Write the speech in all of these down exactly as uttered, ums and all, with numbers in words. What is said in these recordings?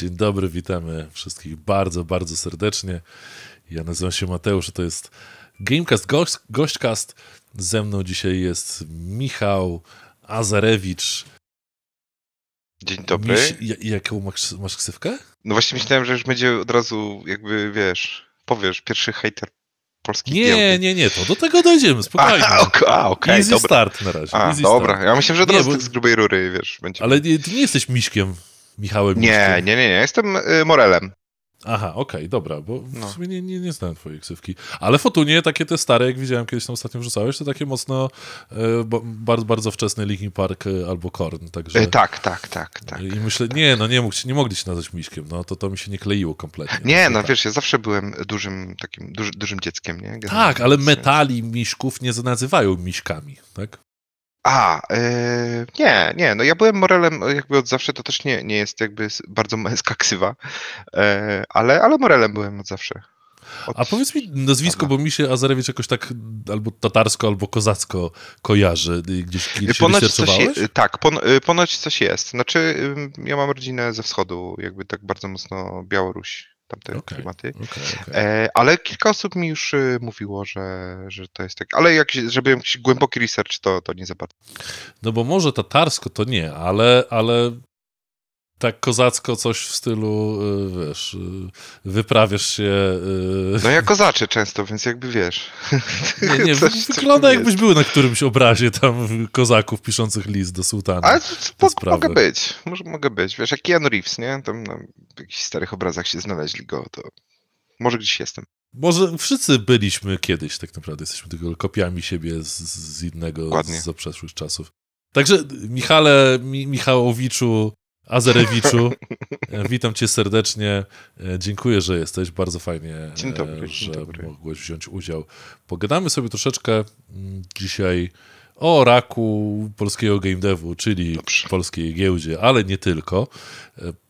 Dzień dobry, witamy wszystkich bardzo, bardzo serdecznie. Ja nazywam się Mateusz, a to jest Gamecast, gość, Gośćcast. Ze mną dzisiaj jest Michał Azarewicz. Dzień dobry. Miś, jaką masz, masz ksywkę? No właśnie myślałem, że już będzie od razu jakby, wiesz, powiesz, pierwszy hejter polskich Nie, giełdy. nie, nie, to do tego dojdziemy, spokojnie. A, a okej, Easy dobra. start na razie. A, dobra, start. Ja myślałem, że od razu nie, bo... z grubej rury, wiesz, będzie. Ale nie, ty nie jesteś Miśkiem. Michałem. Nie, nie, nie, nie, jestem y, Morelem. Aha, okej, okay, dobra, bo w no. sumie nie, nie, nie znałem twojej ksywki. Ale Fotunie, takie te stare, jak widziałem kiedyś tam ostatnio wrzucałeś, to takie mocno y, bardzo, bardzo wczesny Linkin Park y, albo Korn, także... Y, tak, tak, tak, tak. I myślę, tak. nie, no nie, mógł, nie mogli się nazwać Miśkiem, no to to mi się nie kleiło kompletnie. Nie, no, no tak. Wiesz, ja zawsze byłem dużym takim, duży, dużym dzieckiem, nie? Generalnie tak, ale metali Miśków nie nazywają Miśkami, tak? A, yy, nie, nie, no ja byłem Morelem jakby od zawsze, to też nie, nie jest jakby bardzo męska ksywa, yy, ale, ale Morelem byłem od zawsze. Od... A powiedz mi nazwisko, bo mi się Azarewicz jakoś tak albo tatarsko, albo kozacko kojarzy, gdzieś researchowałeś? Tak, pon, ponoć coś jest, znaczy ja mam rodzinę ze wschodu, jakby tak bardzo mocno Białoruś, tamte okay, klimaty, okay, okay. E, ale kilka osób mi już y, mówiło, że, że to jest tak, ale jak, żeby jakiś głęboki research, to, to nie za bardzo. No bo może tatarsko to nie, ale, ale tak kozacko coś w stylu, y, wiesz, y, wyprawiasz się... Y... No ja kozaczę często, więc jakby wiesz. Nie, nie, coś, wygląda coś jakbyś jest. Był na którymś obrazie tam kozaków piszących list do sułtana. Ale to, to mogę być, może mogę być, wiesz, jak Keanu Reeves, nie? Tam na jakichś starych obrazach się znaleźli go, to może gdzieś jestem. Może wszyscy byliśmy kiedyś, tak naprawdę jesteśmy tylko kopiami siebie z, z innego, Dokładnie. z zaprzeszłych czasów. Także Michale, Mi, Michałowiczu, Azarewiczu, witam cię serdecznie, dziękuję, że jesteś, bardzo fajnie, dzień dobry, że dzień dobry. mogłeś wziąć udział. Pogadamy sobie troszeczkę dzisiaj o raku polskiego game devu, czyli Dobrze. polskiej giełdzie, ale nie tylko.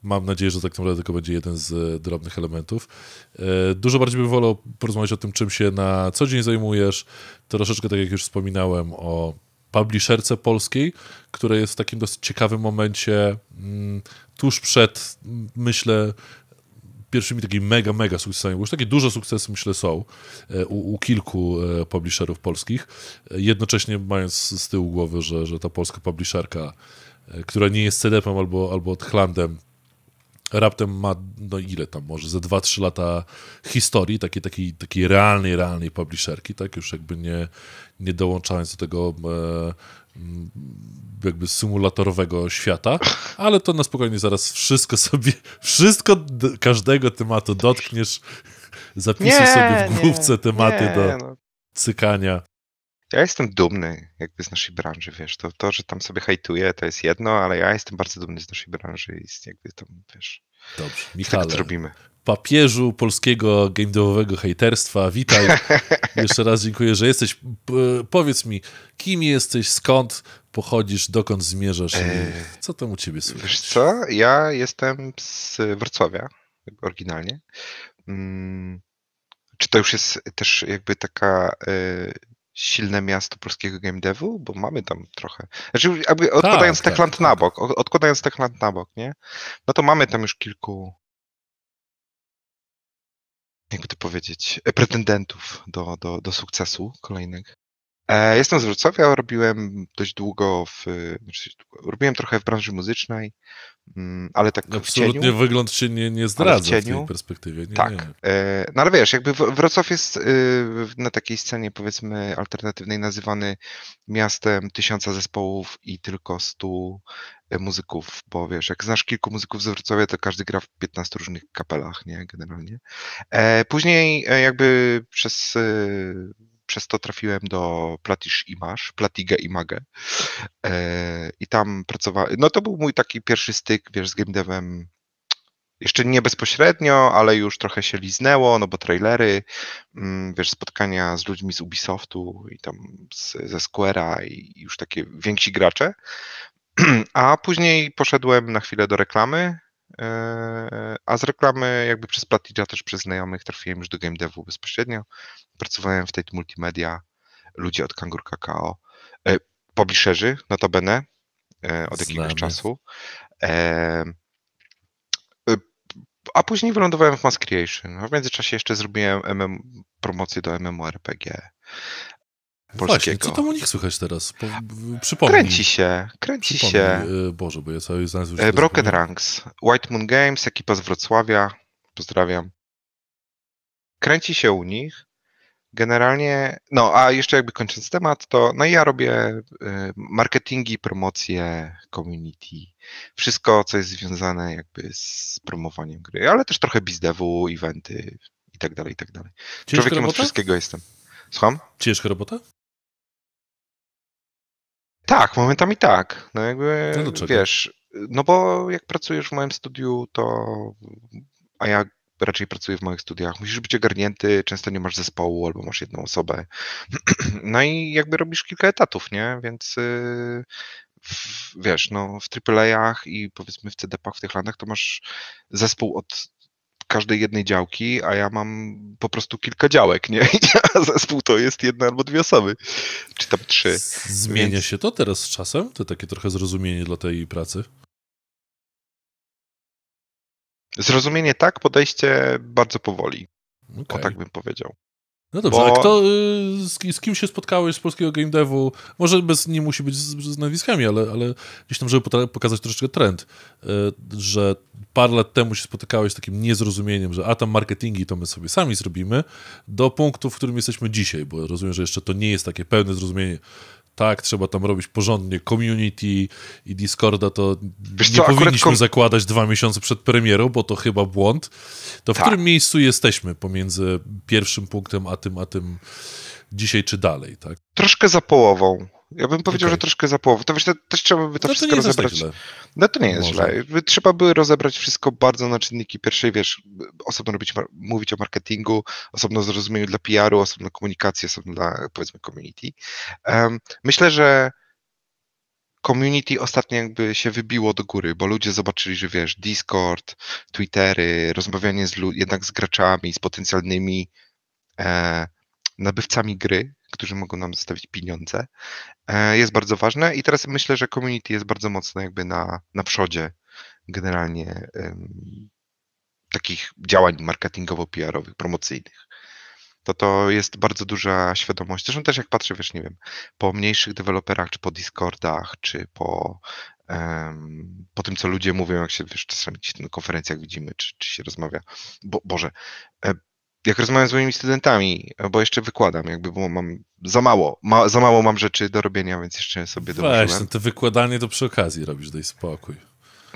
Mam nadzieję, że tak naprawdę to będzie jeden z drobnych elementów. Dużo bardziej bym wolał porozmawiać o tym, czym się na co dzień zajmujesz, troszeczkę tak jak już wspominałem o publisherce polskiej, która jest w takim dosyć ciekawym momencie tuż przed, myślę, pierwszymi takimi mega, mega sukcesami, bo już takie duże sukcesy, myślę, są u, u kilku publisherów polskich, jednocześnie mając z tyłu głowy, że, że ta polska publisherka, która nie jest C D P-em albo, albo Techlandem, raptem ma, no ile tam, może ze dwa trzy lata historii, takiej, takiej, takiej realnej, realnej publisherki, tak, już jakby nie, nie dołączając do tego e, jakby symulatorowego świata, ale to na spokojnie zaraz wszystko sobie, wszystko, każdego tematu dotkniesz, zapisuj sobie w główce nie, tematy nie, do no. cykania. Ja jestem dumny jakby z naszej branży, wiesz, to, to, że tam sobie hejtuję, to jest jedno, ale ja jestem bardzo dumny z naszej branży i z, jakby tam, wiesz, Dobrze, Michale, tak to robimy. Papieżu polskiego game devowego hejterstwa, witaj, jeszcze raz dziękuję, że jesteś, powiedz mi, kim jesteś, skąd pochodzisz, dokąd zmierzasz, eee, co tam u ciebie słychać? Wiesz co, ja jestem z Wrocławia, oryginalnie, hmm. czy to już jest też jakby taka... Yy, silne miasto polskiego game devu, bo mamy tam trochę, znaczy jakby odkładając tak, Techland tak, na bok, odkładając Techland na bok, nie? No to mamy tam już kilku, jakby to powiedzieć, pretendentów do, do, do sukcesu kolejnych. E, jestem z Wrocławia, robiłem dość długo w, znaczy, robiłem trochę w branży muzycznej, ale tak absolutnie w cieniu, wygląd się nie, nie zdradza w, cieniu, w tej perspektywie. Nie, tak, nie. E, no ale wiesz, jakby Wrocław jest y, na takiej scenie powiedzmy alternatywnej nazywany miastem tysiąca zespołów i tylko stu muzyków, bo wiesz, jak znasz kilku muzyków z Wrocławia, to każdy gra w piętnastu różnych kapelach, nie, generalnie. E, później e, jakby przez... Y, Przez to trafiłem do Platige Image, Platige Image yy, i tam pracowałem. No to był mój taki pierwszy styk, wiesz, z game devem. Jeszcze nie bezpośrednio, ale już trochę się liznęło, no bo trailery, yy, wiesz, spotkania z ludźmi z Ubisoftu i tam z, ze Square'a i już takie więksi gracze. A później poszedłem na chwilę do reklamy, yy, a z reklamy jakby przez Platige'a też przez znajomych trafiłem już do game devu bezpośrednio. Pracowałem w tej multimedia, ludzie od Kangur Kakao, e, publisherzy notabene e, od Znamy. jakiegoś czasu. E, a później wylądowałem w Mass Creation. A w międzyczasie jeszcze zrobiłem M M promocję do MMORPG polskiego. Właśnie, co tam o nich słychać teraz? Po, przypomnij. Kręci się, kręci przypomnij. się. Boże, bo ja sobie znalazłem... Broken Ranks, White Moon Games, ekipa z Wrocławia, pozdrawiam. Kręci się u nich. Generalnie, no a jeszcze jakby kończąc temat, to no ja robię marketingi, promocje, community, wszystko co jest związane jakby z promowaniem gry, ale też trochę bizdewu, eventy i tak dalej, i tak dalej. Człowiekiem robota? Od wszystkiego jestem. Słucham? Ciężka robota? Tak, momentami tak. No jakby, no wiesz, no bo jak pracujesz w moim studiu, to a ja raczej pracuję w małych studiach. Musisz być ogarnięty, często nie masz zespołu albo masz jedną osobę. No i jakby robisz kilka etatów, nie? Więc w, wiesz, no w A A A-ach i powiedzmy w C D P-ach, w Techlandach to masz zespół od każdej jednej działki, a ja mam po prostu kilka działek, nie? A zespół to jest jedna albo dwie osoby, czy tam trzy. Zmienia Więc... się to teraz z czasem? To takie trochę zrozumienie dla tej pracy? Zrozumienie tak, podejście bardzo powoli. Okay. O tak bym powiedział. No dobrze, bo... a kto, z, z kim się spotkałeś z polskiego game devu? Może bez, nie musi być z, z nazwiskami, ale, ale gdzieś tam, żeby pokazać troszeczkę trend, że parę lat temu się spotykałeś z takim niezrozumieniem, że a tam marketingi to my sobie sami zrobimy, do punktu, w którym jesteśmy dzisiaj, bo rozumiem, że jeszcze to nie jest takie pełne zrozumienie. Tak, trzeba tam robić porządnie community i Discorda, to Wiesz nie co, powinniśmy kom... zakładać dwa miesiące przed premierą, bo to chyba błąd. To w tak. którym miejscu jesteśmy pomiędzy pierwszym punktem, a tym, a tym dzisiaj czy dalej, tak? Troszkę za połową. Ja bym powiedział, okay. że troszkę za połowę. To wiesz, to, też trzeba by to no wszystko to rozebrać. Tak no to nie jest Może. źle. Trzeba by rozebrać wszystko bardzo na czynniki pierwszej, wiesz, osobno robić, mówić o marketingu, osobno zrozumieniu dla P R-u, osobno komunikacji, osobno dla, powiedzmy, community. Um, myślę, że community ostatnio jakby się wybiło do góry, bo ludzie zobaczyli, że wiesz, Discord, Twittery, rozmawianie z lud- jednak z graczami, z potencjalnymi e, nabywcami gry, którzy mogą nam zostawić pieniądze, jest bardzo ważne i teraz myślę, że community jest bardzo mocno jakby na, na przodzie generalnie um, takich działań marketingowo-P R-owych, promocyjnych. To to jest bardzo duża świadomość. Zresztą też jak patrzę, wiesz, nie wiem, po mniejszych deweloperach, czy po Discordach, czy po, um, po tym, co ludzie mówią, jak się, wiesz, czasami na konferencjach widzimy, czy, czy się rozmawia. Bo, Boże, jak rozmawiam z moimi studentami, bo jeszcze wykładam, jakby bo mam za mało, ma, za mało mam rzeczy do robienia, więc jeszcze sobie dołożyłem. Właśnie, to wykładanie to przy okazji robisz, daj spokój.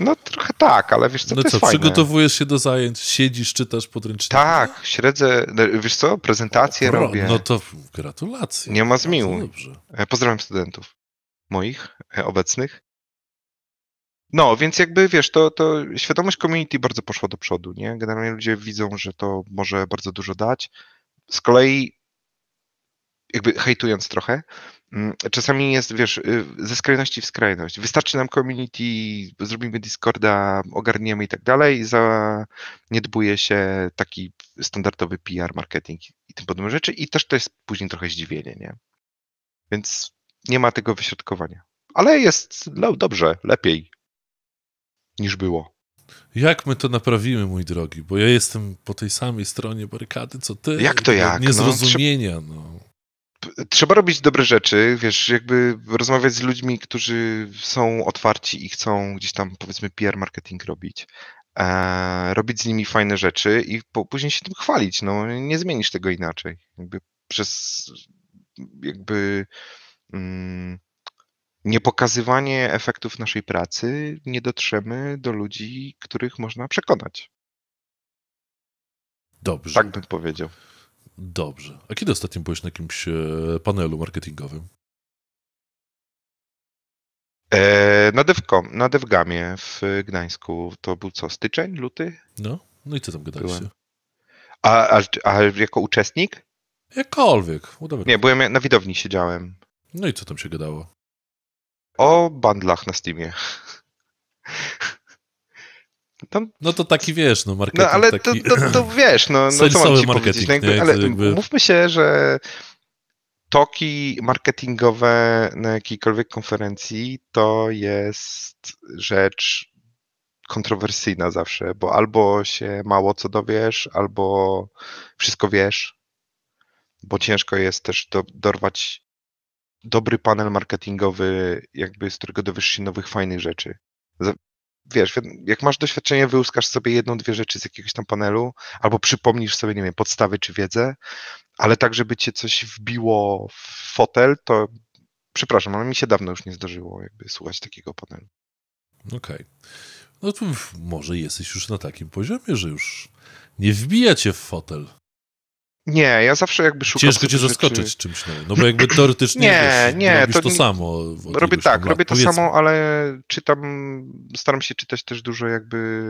No trochę tak, ale wiesz co, no to co, jest fajne. Przygotowujesz się do zajęć, siedzisz, czytasz podręczniki? Tak, śledzę, wiesz co, prezentacje Pro, robię. No to gratulacje. Nie ma zmiłu. Pozdrawiam studentów moich obecnych. No, więc jakby, wiesz, to, to świadomość community bardzo poszła do przodu, nie? Generalnie ludzie widzą, że to może bardzo dużo dać. Z kolei, jakby hejtując trochę, czasami jest, wiesz, ze skrajności w skrajność. Wystarczy nam community, zrobimy Discorda, ogarniemy i tak dalej, za nie dbuje się taki standardowy P R, marketing i tym podobne rzeczy i też to jest później trochę zdziwienie, nie? Więc nie ma tego wyśrodkowania. Ale jest no, dobrze, lepiej niż było. Jak my to naprawimy, mój drogi? Bo ja jestem po tej samej stronie barykady, co ty. Jak to jak? Niezrozumienia, no. Trzeba, no. trzeba robić dobre rzeczy, wiesz, jakby rozmawiać z ludźmi, którzy są otwarci i chcą gdzieś tam, powiedzmy, P R marketing robić. E, robić z nimi fajne rzeczy i po, później się tym chwalić, no. Nie zmienisz tego inaczej. Jakby przez jakby... Mm, Niepokazywanie efektów naszej pracy nie dotrzemy do ludzi, których można przekonać. Dobrze. Tak bym powiedział. Dobrze. A kiedy ostatnio byłeś na jakimś panelu marketingowym? E, na, Dewcom, na Dewgamie w Gdańsku. To był co, styczeń, luty? No, no i co tam gadaliście? A, a, a jako uczestnik? Jakkolwiek. Udawaj. Nie, byłem na widowni, siedziałem. No i co tam się gadało? O bundlach na Steamie. Tam... No to taki, wiesz, no marketing no, ale taki... To, to, to wiesz, no, no co mam ci powiedzieć. No, jakby, nie, ale jakby... mówmy się, że toki marketingowe na jakiejkolwiek konferencji to jest rzecz kontrowersyjna zawsze, bo albo się mało co dowiesz, albo wszystko wiesz, bo ciężko jest też do, dorwać dobry panel marketingowy, jakby z którego dowiesz się nowych, fajnych rzeczy. Wiesz, jak masz doświadczenie, wyłuskasz sobie jedną, dwie rzeczy z jakiegoś tam panelu, albo przypomnisz sobie, nie wiem, podstawy czy wiedzę, ale tak, żeby cię coś wbiło w fotel, to przepraszam, ale mi się dawno już nie zdarzyło jakby słuchać takiego panelu. Okej. Okay. No to może jesteś już na takim poziomie, że już nie wbija cię w fotel. Nie, ja zawsze jakby szukam... Ciężko cię zaskoczyć rzeczy... czymś nowym, no bo jakby teoretycznie nie, wiesz, nie, robisz to, to samo. Robię tak, lat, robię to powiedzmy. samo, ale czytam, staram się czytać też dużo jakby,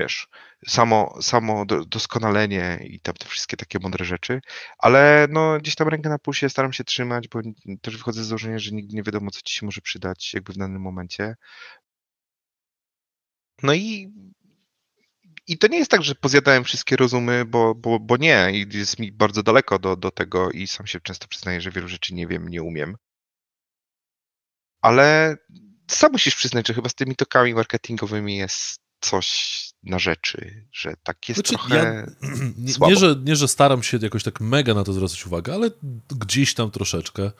wiesz, samo, samo doskonalenie i tam te wszystkie takie mądre rzeczy, ale no gdzieś tam rękę na pulsie staram się trzymać, bo też wychodzę z założenia, że nigdy nie wiadomo, co ci się może przydać jakby w danym momencie. No i... I to nie jest tak, że pozjadałem wszystkie rozumy, bo, bo, bo nie. I jest mi bardzo daleko do, do tego i sam się często przyznaję, że wielu rzeczy nie wiem, nie umiem. Ale sam musisz przyznać, że chyba z tymi tokami marketingowymi jest coś na rzeczy, że tak jest, znaczy, trochę ja, nie, słabo. Nie że, nie, że staram się jakoś tak mega na to zwracać uwagę, ale gdzieś tam troszeczkę.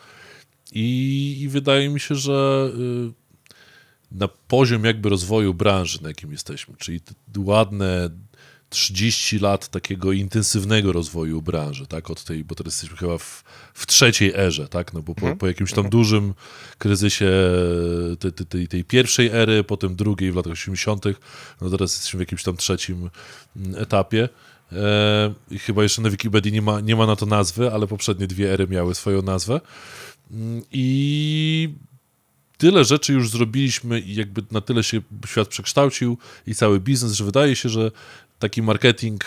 I, i wydaje mi się, że... Yy... na poziom jakby rozwoju branży, na jakim jesteśmy, czyli ładne trzydzieści lat takiego intensywnego rozwoju branży, tak, od tej, bo teraz jesteśmy chyba w, w trzeciej erze, tak, no bo po, mm-hmm. po jakimś tam mm-hmm. dużym kryzysie tej, tej, tej pierwszej ery, potem drugiej w latach osiemdziesiątych, no teraz jesteśmy w jakimś tam trzecim etapie. E, chyba jeszcze na Wikipedii nie ma, nie ma na to nazwy, ale poprzednie dwie ery miały swoją nazwę i tyle rzeczy już zrobiliśmy i jakby na tyle się świat przekształcił i cały biznes, że wydaje się, że taki marketing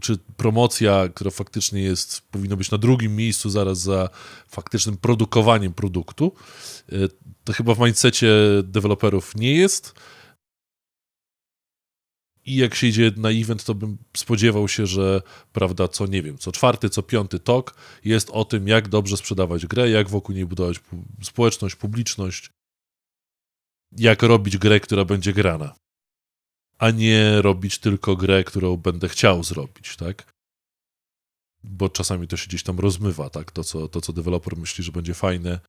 czy promocja, która faktycznie jest, powinno być na drugim miejscu zaraz za faktycznym produkowaniem produktu, to chyba w mindsetie deweloperów nie jest. I jak się idzie na event, to bym spodziewał się, że prawda, co nie wiem, co czwarty, co piąty talk jest o tym, jak dobrze sprzedawać grę, jak wokół niej budować społeczność, publiczność, jak robić grę, która będzie grana, a nie robić tylko grę, którą będę chciał zrobić, tak? Bo czasami to się gdzieś tam rozmywa, tak? To, co, to, co deweloper myśli, że będzie fajne.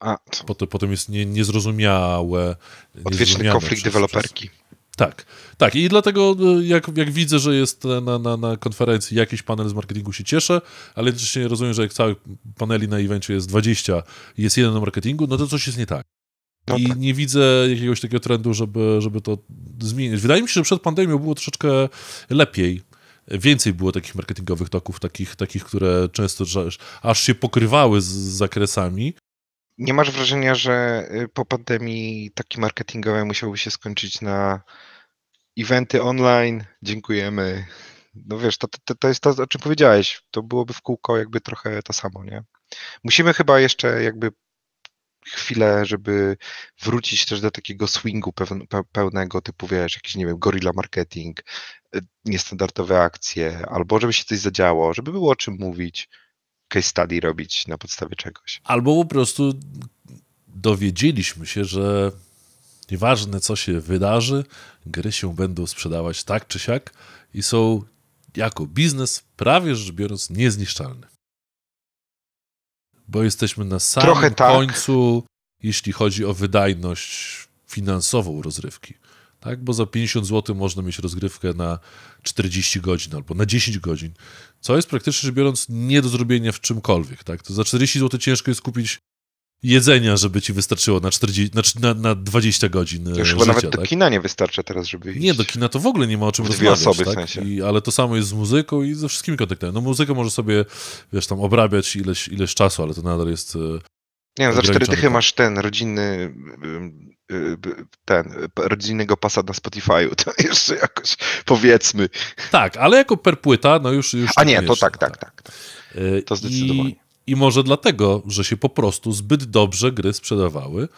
A, potem, potem jest nie, niezrozumiałe. Odwieczny konflikt deweloperki. Tak, tak i dlatego jak, jak widzę, że jest na, na, na konferencji jakiś panel z marketingu, się cieszę, ale jednocześnie rozumiem, że jak całych paneli na evencie jest dwadzieścia i jest jeden na marketingu, no to coś jest nie tak. No i tak. Nie widzę jakiegoś takiego trendu, żeby, żeby to zmienić. Wydaje mi się, że przed pandemią było troszeczkę lepiej. Więcej było takich marketingowych toków, takich, takich które często aż się pokrywały z zakresami. Nie masz wrażenia, że po pandemii taki marketingowy musiałby się skończyć na eventy online, dziękujemy. No wiesz, to, to, to jest to, o czym powiedziałeś. To byłoby w kółko jakby trochę to samo, nie? Musimy chyba jeszcze jakby chwilę, żeby wrócić też do takiego swingu pełnego, typu wiesz, jakiś, nie wiem, gorilla marketing, niestandardowe akcje, albo żeby się coś zadziało, żeby było o czym mówić. Case study robić na podstawie czegoś. Albo po prostu dowiedzieliśmy się, że nieważne co się wydarzy, gry się będą sprzedawać tak czy siak i są jako biznes prawie rzecz biorąc niezniszczalne. Bo jesteśmy na samym końcu, jeśli chodzi o wydajność finansową rozrywki. Tak? Bo za pięćdziesiąt złotych można mieć rozgrywkę na czterdzieści godzin albo na dziesięć godzin, co jest praktycznie rzecz biorąc nie do zrobienia w czymkolwiek. Tak? To za czterdzieści złotych ciężko jest kupić jedzenia, żeby ci wystarczyło na, czterdzieści, na, na dwadzieścia godzin już życia. Chyba nawet tak? Do kina nie wystarcza teraz, żeby iść. Nie, do kina to w ogóle nie ma o czym rozmawiać. Osoby, tak? W sensie. I, ale to samo jest z muzyką i ze wszystkimi kontaktami. No muzykę może sobie, wiesz, tam obrabiać ileś, ileś czasu, ale to nadal jest... Nie, za cztery dychy masz ten rodzinny, ten rodzinnego pasa na Spotify'u, to jeszcze jakoś powiedzmy. Tak, ale jako per płyta, no już... już A nie, to tak, tak, tak, tak. To zdecydowanie. I, I może dlatego, że się po prostu zbyt dobrze gry sprzedawały,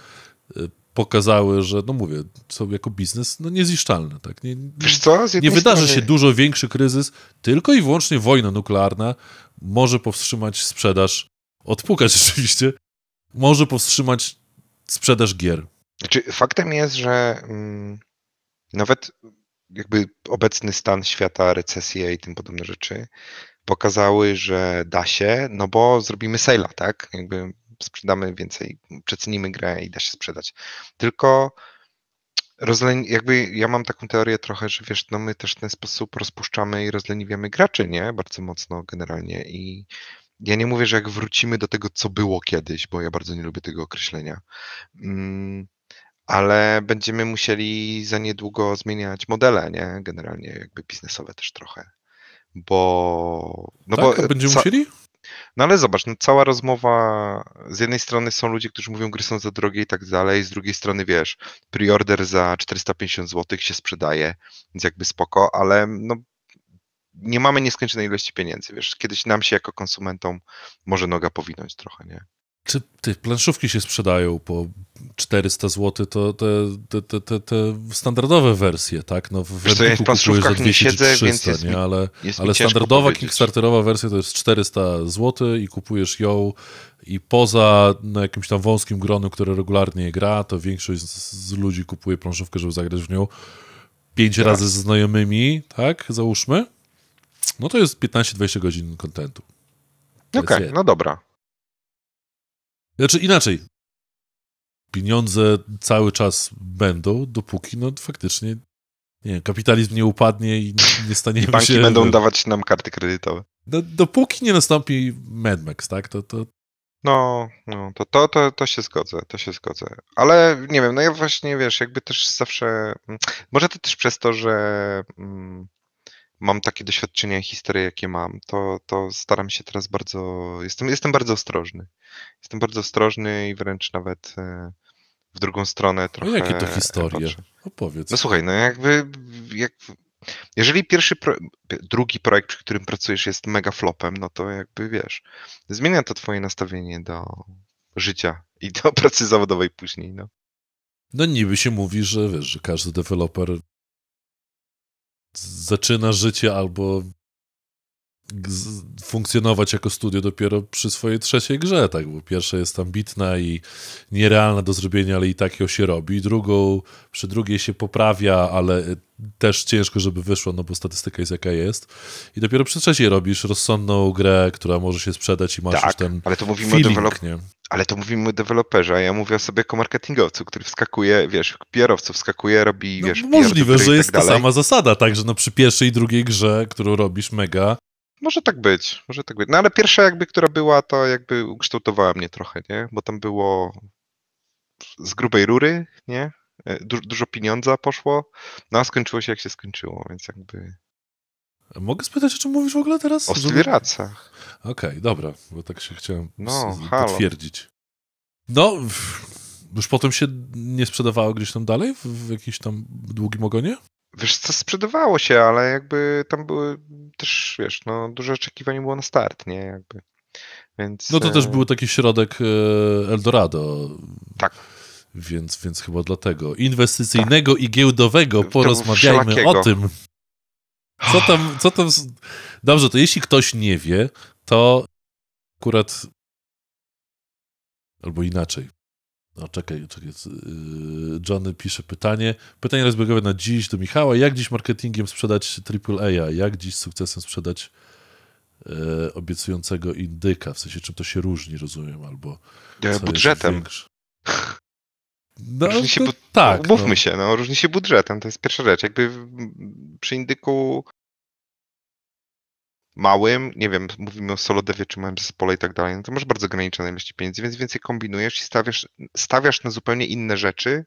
pokazały, że, no mówię, są jako biznes no niezniszczalne. Tak? Nie, Wiesz co? Z jednej nie wydarzy strony... się dużo większy kryzys, tylko i wyłącznie wojna nuklearna może powstrzymać sprzedaż, odpukać oczywiście, może powstrzymać sprzedaż gier. Znaczy, faktem jest, że mm, nawet jakby obecny stan świata, recesje i tym podobne rzeczy pokazały, że da się, no bo zrobimy sale'a, tak? Jakby sprzedamy więcej, przecenimy grę i da się sprzedać. Tylko rozlen... jakby ja mam taką teorię trochę, że wiesz, no my też w ten sposób rozpuszczamy i rozleniwiamy graczy, nie? Bardzo mocno generalnie i ja nie mówię, że jak wrócimy do tego, co było kiedyś, bo ja bardzo nie lubię tego określenia, ale będziemy musieli za niedługo zmieniać modele, nie? Generalnie jakby biznesowe też trochę, bo... No tak, bo będziemy ca... musieli? No ale zobacz, no cała rozmowa, z jednej strony są ludzie, którzy mówią, gry są za drogie i tak dalej, z drugiej strony wiesz, preorder za czterysta pięćdziesiąt złotych się sprzedaje, więc jakby spoko, ale no nie mamy nieskończonej ilości pieniędzy, wiesz, kiedyś nam się jako konsumentom może noga powinąć trochę, nie? Czy te planszówki się sprzedają po czterysta złotych, to te, te, te, te standardowe wersje, tak? No, w Epiku ja w kupujesz za dwieście czy trzysta, nie? Mi, ale, ale standardowa kickstarterowa wersja to jest czterysta złotych i kupujesz ją i poza no, jakimś tam wąskim gronu, które regularnie gra, to większość z, z ludzi kupuje planszówkę, żeby zagrać w nią pięć tak. razy ze znajomymi, tak? Załóżmy. No to jest piętnaście dwadzieścia godzin kontentu. Okej, okay, no dobra. Znaczy inaczej, pieniądze cały czas będą, dopóki no faktycznie nie wiem, kapitalizm nie upadnie i nie staniemy się... Banki będą dawać nam karty kredytowe. No, dopóki nie nastąpi Mad Max, tak? To, to... No, no to, to, to, to się zgodzę, to się zgodzę. Ale nie wiem, no ja właśnie wiesz, jakby też zawsze... Może to też przez to, że... Mm, mam takie doświadczenia i historie, jakie mam, to, to staram się teraz bardzo, jestem, jestem bardzo ostrożny. Jestem bardzo ostrożny i wręcz nawet w drugą stronę trochę... No jakie to historie? Opowiedz. No słuchaj, no jakby, jak, jeżeli pierwszy, pro, drugi projekt, przy którym pracujesz jest mega flopem, no to jakby wiesz, zmienia to twoje nastawienie do życia i do pracy zawodowej później, no. No niby się mówi, że wiesz, że każdy deweloper zaczyna życie albo funkcjonować jako studio dopiero przy swojej trzeciej grze, tak? Bo pierwsza jest ambitna i nierealna do zrobienia, ale i tak ją się robi. Drugą, przy drugiej się poprawia, ale też ciężko, żeby wyszło, no bo statystyka jest jaka jest. I dopiero przy trzeciej robisz rozsądną grę, która może się sprzedać i masz tak, już ten ale to mówimy feeling, o nie? Ale to mówimy o deweloperze, a ja mówię o sobie jako marketingowcu, który wskakuje, wiesz, P R-owcu wskakuje, robi, no, wiesz... Możliwe, że jest tak ta dalej. Sama zasada, tak, że no przy pierwszej i drugiej grze, którą robisz mega... Może tak być, może tak być. No ale pierwsza jakby, która była, to jakby ukształtowała mnie trochę, nie? Bo tam było z grubej rury, nie? Du- dużo pieniądza poszło, no a skończyło się jak się skończyło, więc jakby... Mogę spytać, o czym mówisz w ogóle teraz? O Stwieracach. Okej, okay, dobra, bo tak się chciałem no, s- potwierdzić. No, już potem się nie sprzedawało gdzieś tam dalej, w, w jakimś tam długim ogonie? Wiesz co, sprzedawało się, ale jakby tam były też, wiesz, no dużo oczekiwań było na start, nie? Jakby. Więc, no to też był taki środek Eldorado. Tak. Więc, więc chyba dlatego. Inwestycyjnego tak. i giełdowego porozmawiajmy o tym. Co tam, co tam... Dobrze, to jeśli ktoś nie wie, to akurat... Albo inaczej. No czekaj, czekaj. Johnny pisze pytanie. Pytanie rozbiegowe na dziś do Michała. Jak dziś marketingiem sprzedać A A A? Jak dziś z sukcesem sprzedać e, obiecującego indyka? W sensie czym to się różni, rozumiem, albo... Ja, budżetem. No, różni się bu- tak. Umówmy no. się, no, różni się budżetem. To jest pierwsza rzecz. Jakby przy indyku małym, nie wiem, mówimy o solodewie czy małym zespole i tak dalej, no to masz bardzo ograniczone ilości pieniędzy, więc więcej kombinujesz i stawiasz, stawiasz na zupełnie inne rzeczy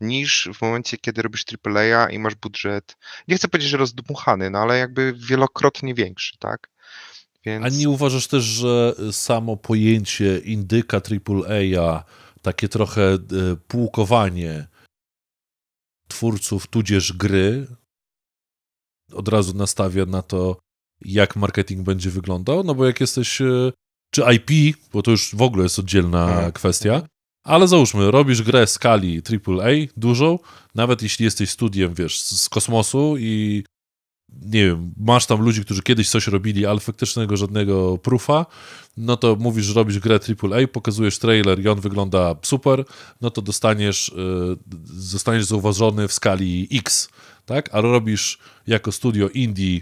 niż w momencie, kiedy robisz A A A i masz budżet, nie chcę powiedzieć, że rozdmuchany, no ale jakby wielokrotnie większy, tak? Więc... A nie uważasz też, że samo pojęcie indyka A A A, takie trochę pułkowanie twórców tudzież gry od razu nastawia na to, jak marketing będzie wyglądał, no bo jak jesteś, czy I P, bo to już w ogóle jest oddzielna hmm. kwestia, ale załóżmy, robisz grę w skali A A A, dużą, nawet jeśli jesteś studiem, wiesz, z kosmosu i nie wiem, masz tam ludzi, którzy kiedyś coś robili, ale faktycznego żadnego proofa, no to mówisz, że robisz grę triple A, pokazujesz trailer i on wygląda super, no to dostaniesz, zostaniesz zauważony w skali X, tak? A robisz jako studio indie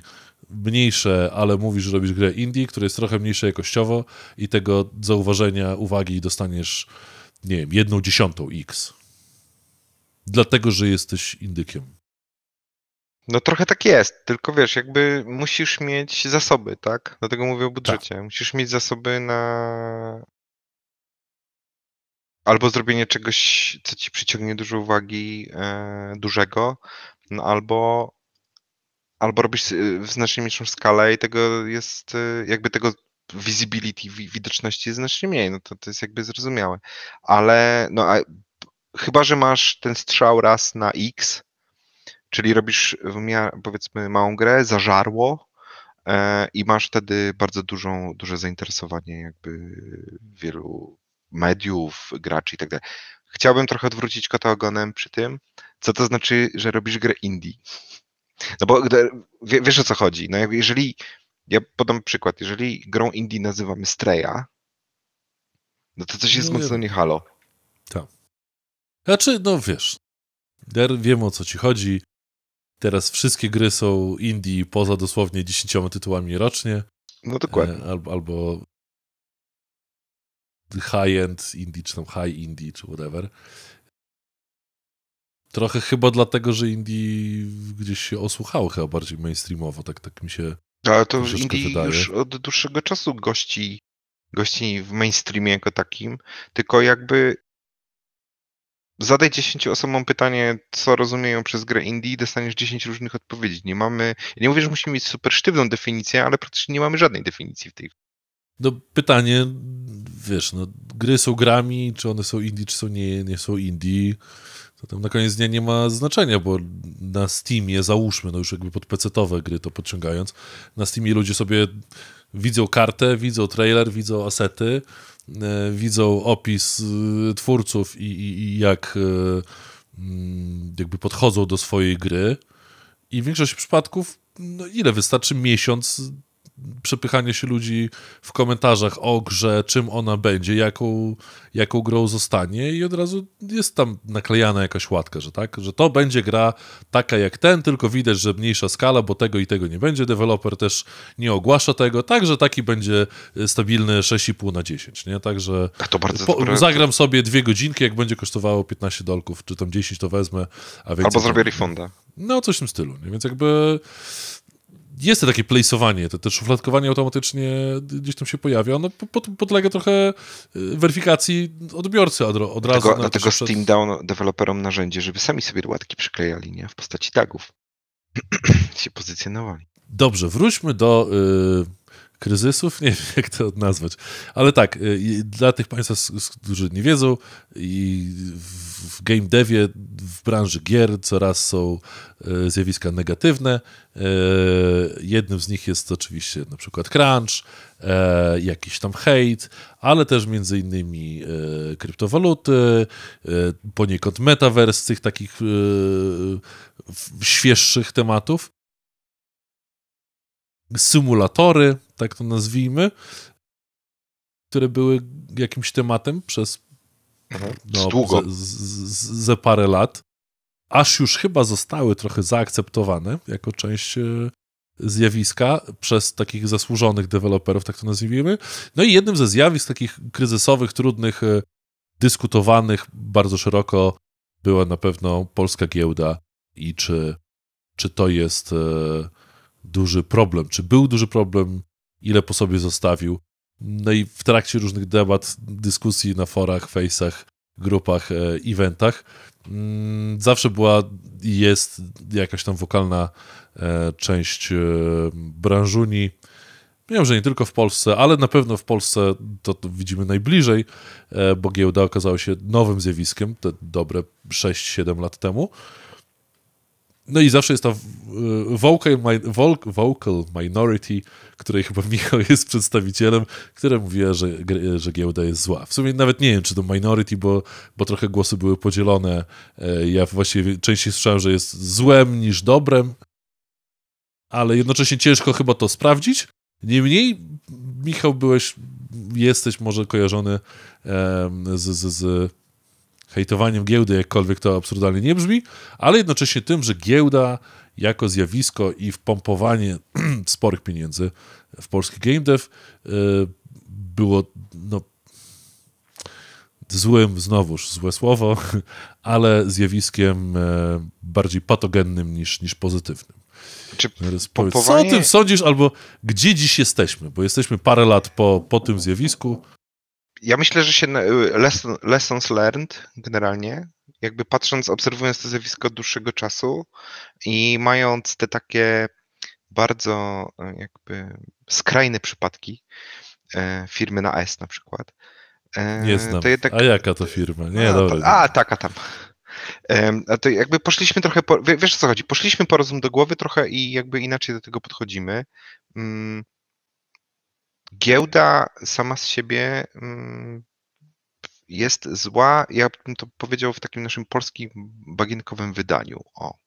mniejsze, ale mówisz, że robisz grę indie, która jest trochę mniejsza jakościowo i tego zauważenia, uwagi dostaniesz, nie wiem, jedną dziesiątą X. Dlatego, że jesteś indykiem. No trochę tak jest, tylko wiesz, jakby musisz mieć zasoby, tak? Dlatego mówię o budżecie. Tak. Musisz mieć zasoby na albo zrobienie czegoś, co ci przyciągnie dużo uwagi, e, dużego, no albo albo robisz w znacznie mniejszą skalę i tego jest, jakby tego visibility, widoczności jest znacznie mniej, no to, to jest jakby zrozumiałe. Ale no a, chyba, że masz ten strzał raz na X, czyli robisz, powiedzmy, małą grę, zażarło yy, i masz wtedy bardzo dużą, duże zainteresowanie jakby wielu mediów, graczy i tak dalej. Chciałbym trochę odwrócić kota ogonem przy tym, co to znaczy, że robisz grę indie. No bo w, wiesz o co chodzi. No jeżeli, ja podam przykład, jeżeli grą indie nazywamy Straya, no to coś jest no, mocno nie halo. Tak. Znaczy, no wiesz, ja wiem o co ci chodzi. Teraz wszystkie gry są indie poza dosłownie dziesięcioma tytułami rocznie. No dokładnie. Albo, albo high-end indie, czy tam high indie, czy whatever. Trochę chyba dlatego, że indie gdzieś się osłuchało chyba bardziej mainstreamowo, tak, tak mi się ale to indie wydaje. Już od dłuższego czasu gości, gości w mainstreamie jako takim, tylko jakby zadaj dziesięciu osobom pytanie, co rozumieją przez grę indie i dostaniesz dziesięć różnych odpowiedzi. Nie mamy, ja nie mówię, że musimy mieć super sztywną definicję, ale praktycznie nie mamy żadnej definicji w tej. No pytanie, wiesz, no gry są grami, czy one są indie, czy są nie, nie są indie, to tam na koniec dnia nie ma znaczenia, bo na Steamie, załóżmy, no już jakby pod pecetowe gry to podciągając, na Steamie ludzie sobie widzą kartę, widzą trailer, widzą asety, widzą opis twórców i, i, i jak jakby podchodzą do swojej gry i w większości przypadków, no ile wystarczy miesiąc przepychania się ludzi w komentarzach o grze, czym ona będzie, jaką, jaką grą zostanie i od razu jest tam naklejana jakaś łatka, że tak, że to będzie gra taka jak ten, tylko widać, że mniejsza skala, bo tego i tego nie będzie, deweloper też nie ogłasza tego, także taki będzie stabilny sześć i pół na dziesięć, nie, także to bardzo po, zagram sobie dwie godzinki, jak będzie kosztowało piętnaście dolków, czy tam dziesięć to wezmę, a więc albo zrobię refunda. No, coś w tym stylu, nie? Więc jakby jest to takie place'owanie, to, to szufladkowanie automatycznie gdzieś tam się pojawia. Ono pod, podlega trochę weryfikacji odbiorcy od, od razu. Dlatego, dlatego Steam przed... dał deweloperom narzędzie, żeby sami sobie łatki przyklejali, nie? W postaci tagów. się pozycjonowali. Dobrze, wróćmy do y, kryzysów. Nie wiem, jak to nazwać. Ale tak, y, dla tych Państwa, którzy nie wiedzą, i w game devie, w branży gier coraz są y, zjawiska negatywne. Jednym z nich jest oczywiście na przykład crunch, jakiś tam hejt, ale też między innymi kryptowaluty, poniekąd metaverse, tych takich świeższych tematów, symulatory, tak to nazwijmy, które były jakimś tematem przez no, długo. Z, z, ze parę lat. Aż już chyba zostały trochę zaakceptowane jako część zjawiska przez takich zasłużonych deweloperów, tak to nazwijmy. No i jednym ze zjawisk takich kryzysowych, trudnych, dyskutowanych bardzo szeroko była na pewno polska giełda i czy, czy to jest duży problem, czy był duży problem, ile po sobie zostawił. No i w trakcie różnych debat, dyskusji na forach, fejsach, grupach, eventach zawsze była i jest jakaś tam wokalna część branżuni. Wiem, że nie tylko w Polsce, ale na pewno w Polsce to, to widzimy najbliżej, bo giełda okazała się nowym zjawiskiem te dobre sześć siedem lat temu. No i zawsze jest ta vocal, vocal minority, której chyba Michał jest przedstawicielem, która mówiła, że, że giełda jest zła. W sumie nawet nie wiem, czy to minority, bo, bo trochę głosy były podzielone. Ja właściwie częściej słyszałem, że jest złem niż dobrem. ale jednocześnie ciężko chyba to sprawdzić. Niemniej, Michał, byłeś, jesteś może kojarzony um, z, z, z hejtowaniem giełdy, jakkolwiek to absurdalnie nie brzmi, ale jednocześnie tym, że giełda jako zjawisko i wpompowanie sporych pieniędzy w polski game dev y, było no, złym, znowuż złe słowo, ale zjawiskiem y, bardziej patogennym niż, niż pozytywnym. Czy pompowanie... Co o tym sądzisz, albo gdzie dziś jesteśmy? Bo jesteśmy parę lat po, po tym zjawisku. Ja myślę, że się lesson, lessons learned generalnie, jakby patrząc, obserwując to zjawisko od dłuższego czasu i mając te takie bardzo jakby skrajne przypadki, firmy na S na przykład. Nie znam, to jednak... a jaka to firma? Nie, a, dobra, ta, a taka tam. A to jakby poszliśmy trochę, po, wiesz o co chodzi, poszliśmy po rozum do głowy trochę i jakby inaczej do tego podchodzimy. Giełda sama z siebie jest zła, ja bym to powiedział w takim naszym polskim bagienkowym wydaniu, o,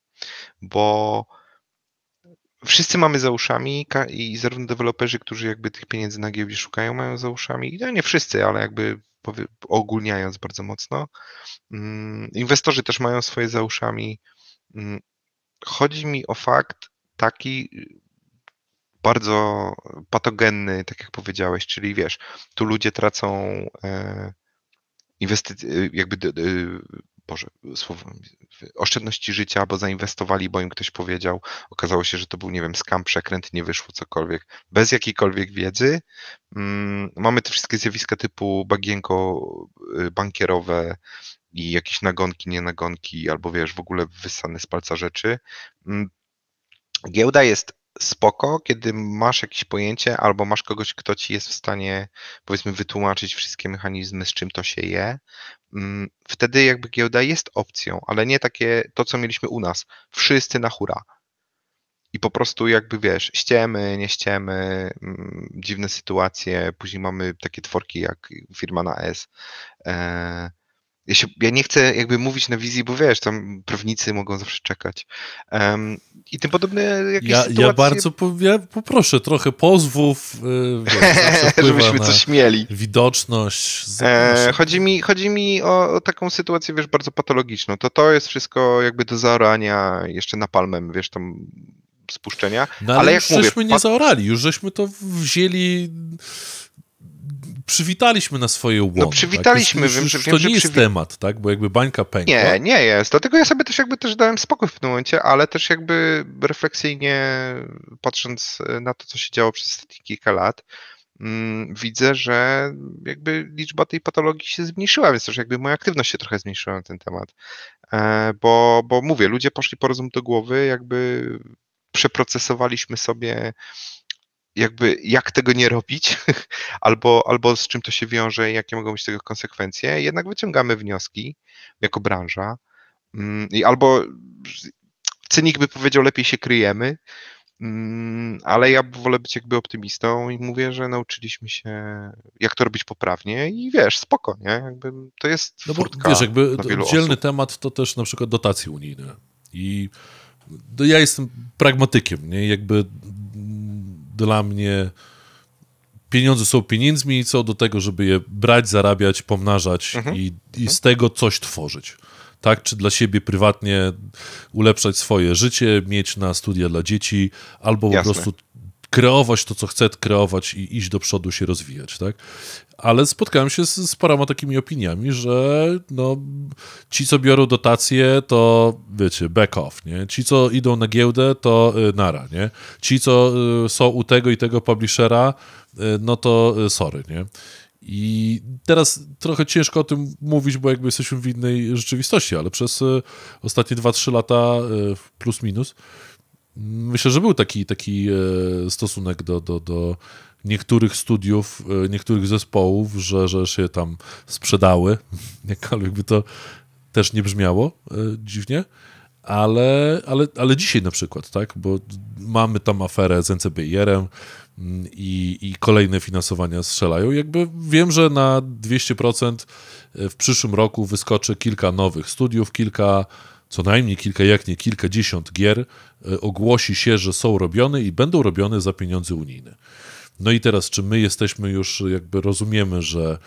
bo wszyscy mamy za uszami i zarówno deweloperzy, którzy jakby tych pieniędzy na giełdzie szukają, mają za uszami, no nie wszyscy, ale jakby ogólniając bardzo mocno, inwestorzy też mają swoje za uszami. Chodzi mi o fakt taki bardzo patogenny, tak jak powiedziałeś, czyli wiesz, tu ludzie tracą inwestycje, jakby Boże, słowo, oszczędności życia, bo zainwestowali, bo im ktoś powiedział, okazało się, że to był, nie wiem, skam, przekręt, nie wyszło cokolwiek, bez jakiejkolwiek wiedzy. Mamy te wszystkie zjawiska typu bagienko bankierowe i jakieś nagonki, nie nagonki, albo wiesz, w ogóle wyssane z palca rzeczy. Giełda jest spoko, kiedy masz jakieś pojęcie albo masz kogoś, kto ci jest w stanie, powiedzmy, wytłumaczyć wszystkie mechanizmy, z czym to się je. Wtedy jakby giełda jest opcją, ale nie takie to, co mieliśmy u nas. Wszyscy na hura. I po prostu jakby wiesz, ściemy, nie ściemy, dziwne sytuacje, później mamy takie tworki jak firma na S. Ja, się, ja nie chcę jakby mówić na wizji, bo wiesz, tam prawnicy mogą zawsze czekać. Um, I tym podobne jakieś ja, sytuacje... Ja bardzo po, ja poproszę trochę pozwów, yy, żebyśmy coś mieli. Widoczność. E, chodzi mi, chodzi mi o, o taką sytuację, wiesz, bardzo patologiczną. To to jest wszystko jakby do zaorania jeszcze napalmem, wiesz, tam spuszczenia. No, ale ale już jak mówię, żeśmy nie pat... zaorali, już żeśmy to wzięli... Przywitaliśmy na swoje łono. No przywitaliśmy. Tak? Już, już, wiem, że, to wiem, że nie przywi... jest temat, tak? Bo jakby bańka pękła. Nie, nie jest. Dlatego ja sobie też jakby też dałem spokój w tym momencie, ale też jakby refleksyjnie patrząc na to, co się działo przez ostatnie kilka lat, mm, widzę, że jakby liczba tej patologii się zmniejszyła, więc też jakby moja aktywność się trochę zmniejszyła na ten temat. E, bo, bo mówię, ludzie poszli po rozum do głowy, jakby przeprocesowaliśmy sobie jakby jak tego nie robić, albo, albo z czym to się wiąże i jakie mogą być tego konsekwencje, jednak wyciągamy wnioski jako branża i albo cynik by powiedział, lepiej się kryjemy, ale ja wolę być jakby optymistą i mówię, że nauczyliśmy się jak to robić poprawnie i wiesz, spoko, nie? Jakby to jest no bo, furtka wiesz, jakby oddzielny temat to też na przykład dotacje unijne i ja jestem pragmatykiem, nie? Jakby dla mnie pieniądze są pieniędzmi co do tego, żeby je brać, zarabiać, pomnażać mhm. i, i z tego coś tworzyć. Tak? Czy dla siebie prywatnie ulepszać swoje życie, mieć na studia dla dzieci, albo Jasne. po prostu kreować to, co chcę kreować i iść do przodu, się rozwijać. Tak? Ale spotkałem się z, z paroma takimi opiniami, że no, ci, co biorą dotacje, to wiecie, back off, nie? Ci, co idą na giełdę, to y, nara, nie? Ci, co y, są u tego i tego publishera, y, no to y, sorry, nie? I teraz trochę ciężko o tym mówić, bo jakby jesteśmy w innej rzeczywistości, ale przez y, ostatnie dwa trzy lata y, plus minus myślę, że był taki, taki stosunek do, do, do niektórych studiów, niektórych zespołów, że, że się tam sprzedały, jakkolwiek by to też nie brzmiało dziwnie, ale, ale, ale dzisiaj na przykład, tak, bo mamy tam aferę z N C B R-em i, i kolejne finansowania strzelają, jakby wiem, że na dwieście procent w przyszłym roku wyskoczy kilka nowych studiów, kilka co najmniej kilka, jak nie kilkadziesiąt gier ogłosi się, że są robione i będą robione za pieniądze unijne. No i teraz, czy my jesteśmy już, jakby rozumiemy, że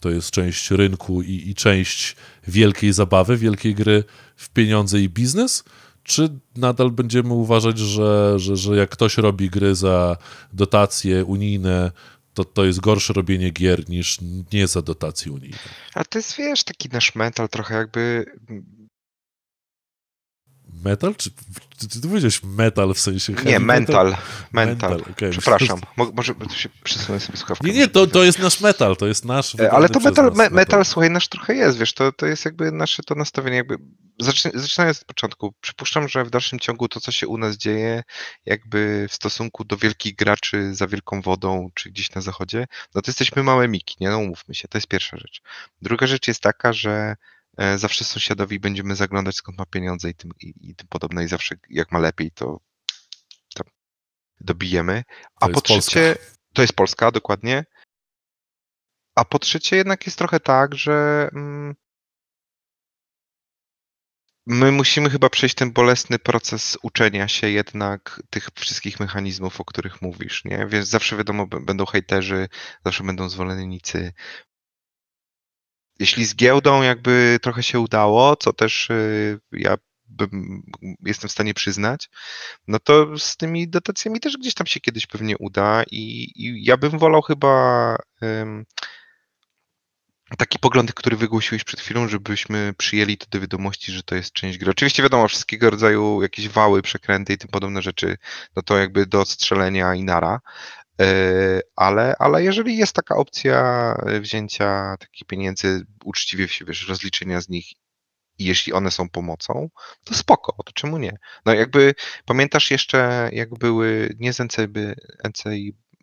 to jest część rynku i, i część wielkiej zabawy, wielkiej gry w pieniądze i biznes? Czy nadal będziemy uważać, że, że, że jak ktoś robi gry za dotacje unijne, to, to jest gorsze robienie gier niż nie za dotacje unijne? A to jest, wiesz, taki nasz metal trochę jakby... Metal? Czy, czy ty powiedziałeś metal w sensie... Nie, mental. Metal. mental. mental okay. Przepraszam. Mo, może się przesunę sobie słuchawkę. Nie, nie, to, to jest nasz metal, to jest nasz... Ale to metal, me, metal, metal, słuchaj, nasz trochę jest, wiesz, to, to jest jakby nasze to nastawienie jakby... Zaczynając od początku, przypuszczam, że w dalszym ciągu to, co się u nas dzieje jakby w stosunku do wielkich graczy za wielką wodą, czy gdzieś na zachodzie, no to jesteśmy małe miki, nie? No umówmy się, to jest pierwsza rzecz. Druga rzecz jest taka, że zawsze sąsiadowi będziemy zaglądać, skąd ma pieniądze i tym, i, i tym podobne, i zawsze jak ma lepiej, to, to dobijemy. A to po trzecie, Polska. To jest Polska, dokładnie. A po trzecie jednak jest trochę tak, że... Mm, my musimy chyba przejść ten bolesny proces uczenia się jednak tych wszystkich mechanizmów, o których mówisz, nie? Więc zawsze wiadomo, będą hejterzy, zawsze będą zwolennicy. Jeśli z giełdą jakby trochę się udało, co też ja bym, jestem w stanie przyznać, no to z tymi dotacjami też gdzieś tam się kiedyś pewnie uda i, i ja bym wolał chyba... Um, Taki pogląd, który wygłosiłeś przed chwilą, żebyśmy przyjęli to do wiadomości, że to jest część gry. Oczywiście wiadomo, wszystkiego rodzaju jakieś wały, przekręty i tym podobne rzeczy, no to jakby do odstrzelenia i nara, ale, ale jeżeli jest taka opcja wzięcia takich pieniędzy, uczciwie się, wiesz, rozliczenia z nich i jeśli one są pomocą, to spoko, to czemu nie? No jakby pamiętasz jeszcze, jak były, nie z N C B R,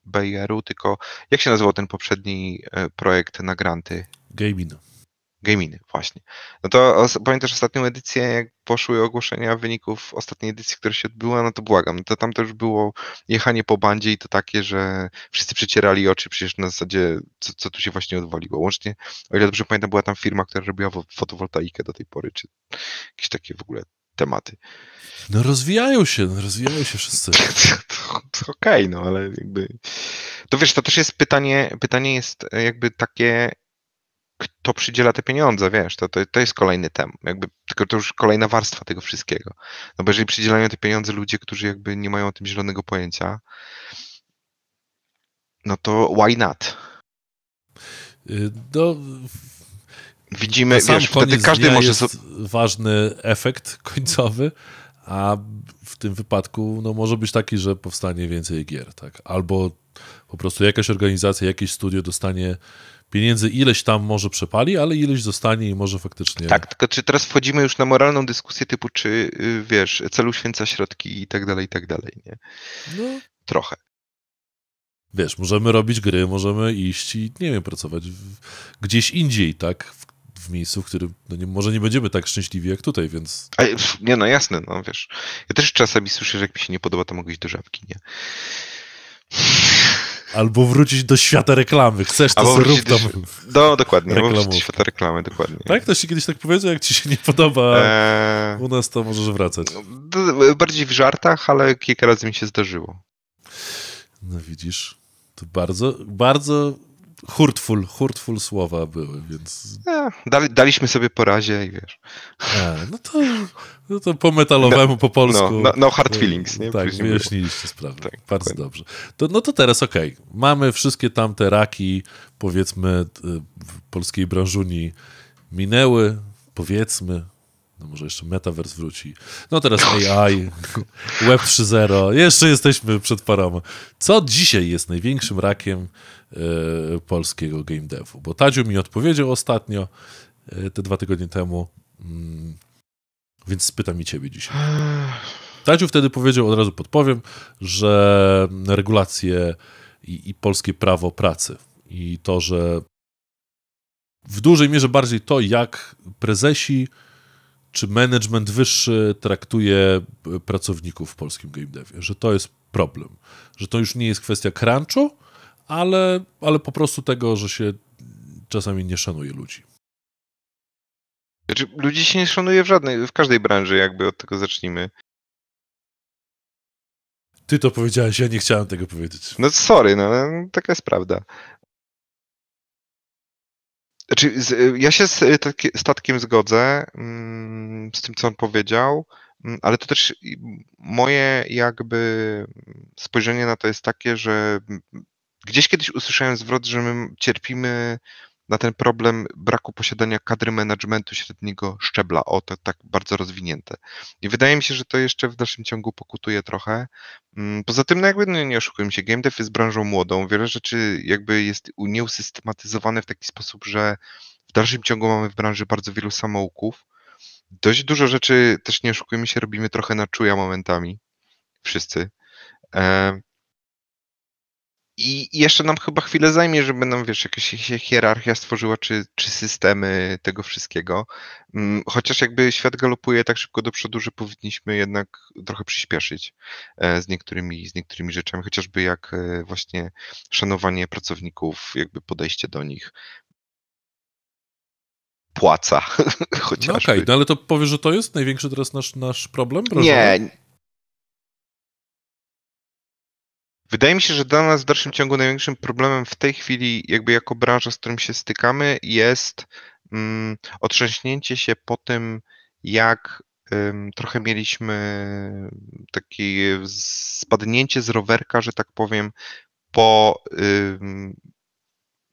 B R u, tylko jak się nazywał ten poprzedni projekt na granty? Gaming. Gaming, właśnie. No to pamiętasz ostatnią edycję, jak poszły ogłoszenia wyników ostatniej edycji, która się odbyła, no to błagam, no to tam też było jechanie po bandzie i to takie, że wszyscy przecierali oczy przecież na zasadzie, co, co tu się właśnie odwaliło. Łącznie, o ile dobrze pamiętam, była tam firma, która robiła fotowoltaikę do tej pory, czy jakieś takie w ogóle tematy. No rozwijają się, no rozwijają się wszyscy. Okej, okay, no ale jakby... To wiesz, to też jest pytanie, pytanie jest jakby takie, kto przydziela te pieniądze, wiesz, to, to, to jest kolejny temat, jakby tylko to już kolejna warstwa tego wszystkiego. No bo jeżeli przydzielają te pieniądze ludzie, którzy jakby nie mają o tym zielonego pojęcia, no to why not? Do... Widzimy, wiesz, wtedy każdy może... Jest ważny efekt końcowy, a w tym wypadku no, może być taki, że powstanie więcej gier, tak? Albo po prostu jakaś organizacja, jakieś studio dostanie pieniędzy, ileś tam może przepali, ale ileś zostanie i może faktycznie... Tak, tylko czy teraz wchodzimy już na moralną dyskusję typu, czy wiesz, cel uświęca środki i tak dalej, i tak dalej, nie? No. Trochę. Wiesz, możemy robić gry, możemy iść i, nie wiem, pracować w... gdzieś indziej, tak? W miejscu, w którym no nie, może nie będziemy tak szczęśliwi jak tutaj, więc... A, nie, no jasne, no wiesz. Ja też czasami słyszę, że jak mi się nie podoba, to mogę iść do żabki, nie? Albo wrócić do świata reklamy. Chcesz, to zrób tam... No, dokładnie, albo wrócić do świata reklamy, dokładnie. Tak? To się kiedyś tak powiedział, jak ci się nie podoba eee... u nas, to możesz wracać. Bardziej w żartach, ale kilka razy mi się zdarzyło. No widzisz, to bardzo, bardzo... Hurtful, hurtful słowa były, więc... Ja, dali, daliśmy sobie po razie i wiesz... A, no, to, no to po metalowemu, no, po polsku... No, no, no hard feelings, nie? Tak, wyjaśniliście sprawę. Tak, bardzo dokładnie. Dobrze. To, no to teraz okej. Okay. Mamy wszystkie tamte raki, powiedzmy, w polskiej branżuni minęły, powiedzmy... No może jeszcze Metaverse wróci. No teraz A I, Web trzy zero. Jeszcze jesteśmy przed paroma. Co dzisiaj jest największym rakiem y, polskiego game devu? Bo Tadziu mi odpowiedział ostatnio, y, te dwa tygodnie temu, mm, więc spytam i ciebie dzisiaj. Tadziu wtedy powiedział, od razu podpowiem, że regulacje i, i polskie prawo pracy i to, że w dużej mierze bardziej to, jak prezesi czy management wyższy traktuje pracowników w polskim game devie, że to jest problem, że to już nie jest kwestia crunchu, ale, ale po prostu tego, że się czasami nie szanuje ludzi. Znaczy, ludzi się nie szanuje w żadnej, w każdej branży, jakby od tego zacznijmy. Ty to powiedziałeś, ja nie chciałem tego powiedzieć. No sorry, no taka jest prawda. Znaczy, ja się z Statkiem zgodzę, z tym, co on powiedział, ale to też moje jakby spojrzenie na to jest takie, że gdzieś kiedyś usłyszałem zwrot, że my cierpimy na ten problem braku posiadania kadry managementu średniego szczebla, o to tak bardzo rozwinięte. I wydaje mi się, że to jeszcze w dalszym ciągu pokutuje trochę. Poza tym, no jakby no nie oszukujmy się, game dev jest branżą młodą, wiele rzeczy jakby jest nieusystematyzowane w taki sposób, że w dalszym ciągu mamy w branży bardzo wielu samouków. Dość dużo rzeczy, też nie oszukujmy się, robimy trochę na czuja momentami, wszyscy. E- I jeszcze nam chyba chwilę zajmie, żeby nam, wiesz, jakaś się hierarchia stworzyła, czy, czy systemy tego wszystkiego. Chociaż jakby świat galopuje tak szybko do przodu, że powinniśmy jednak trochę przyspieszyć z niektórymi, z niektórymi rzeczami, chociażby jak właśnie szanowanie pracowników, jakby podejście do nich. Płaca chociażby. No okej, okay, no ale to powiesz, że to jest największy teraz nasz, nasz problem? Proszę. Nie. Wydaje mi się, że dla nas w dalszym ciągu największym problemem w tej chwili, jakby jako branża, z którym się stykamy, jest um, otrząśnięcie się po tym, jak um, trochę mieliśmy takie spadnięcie z rowerka, że tak powiem, po, um,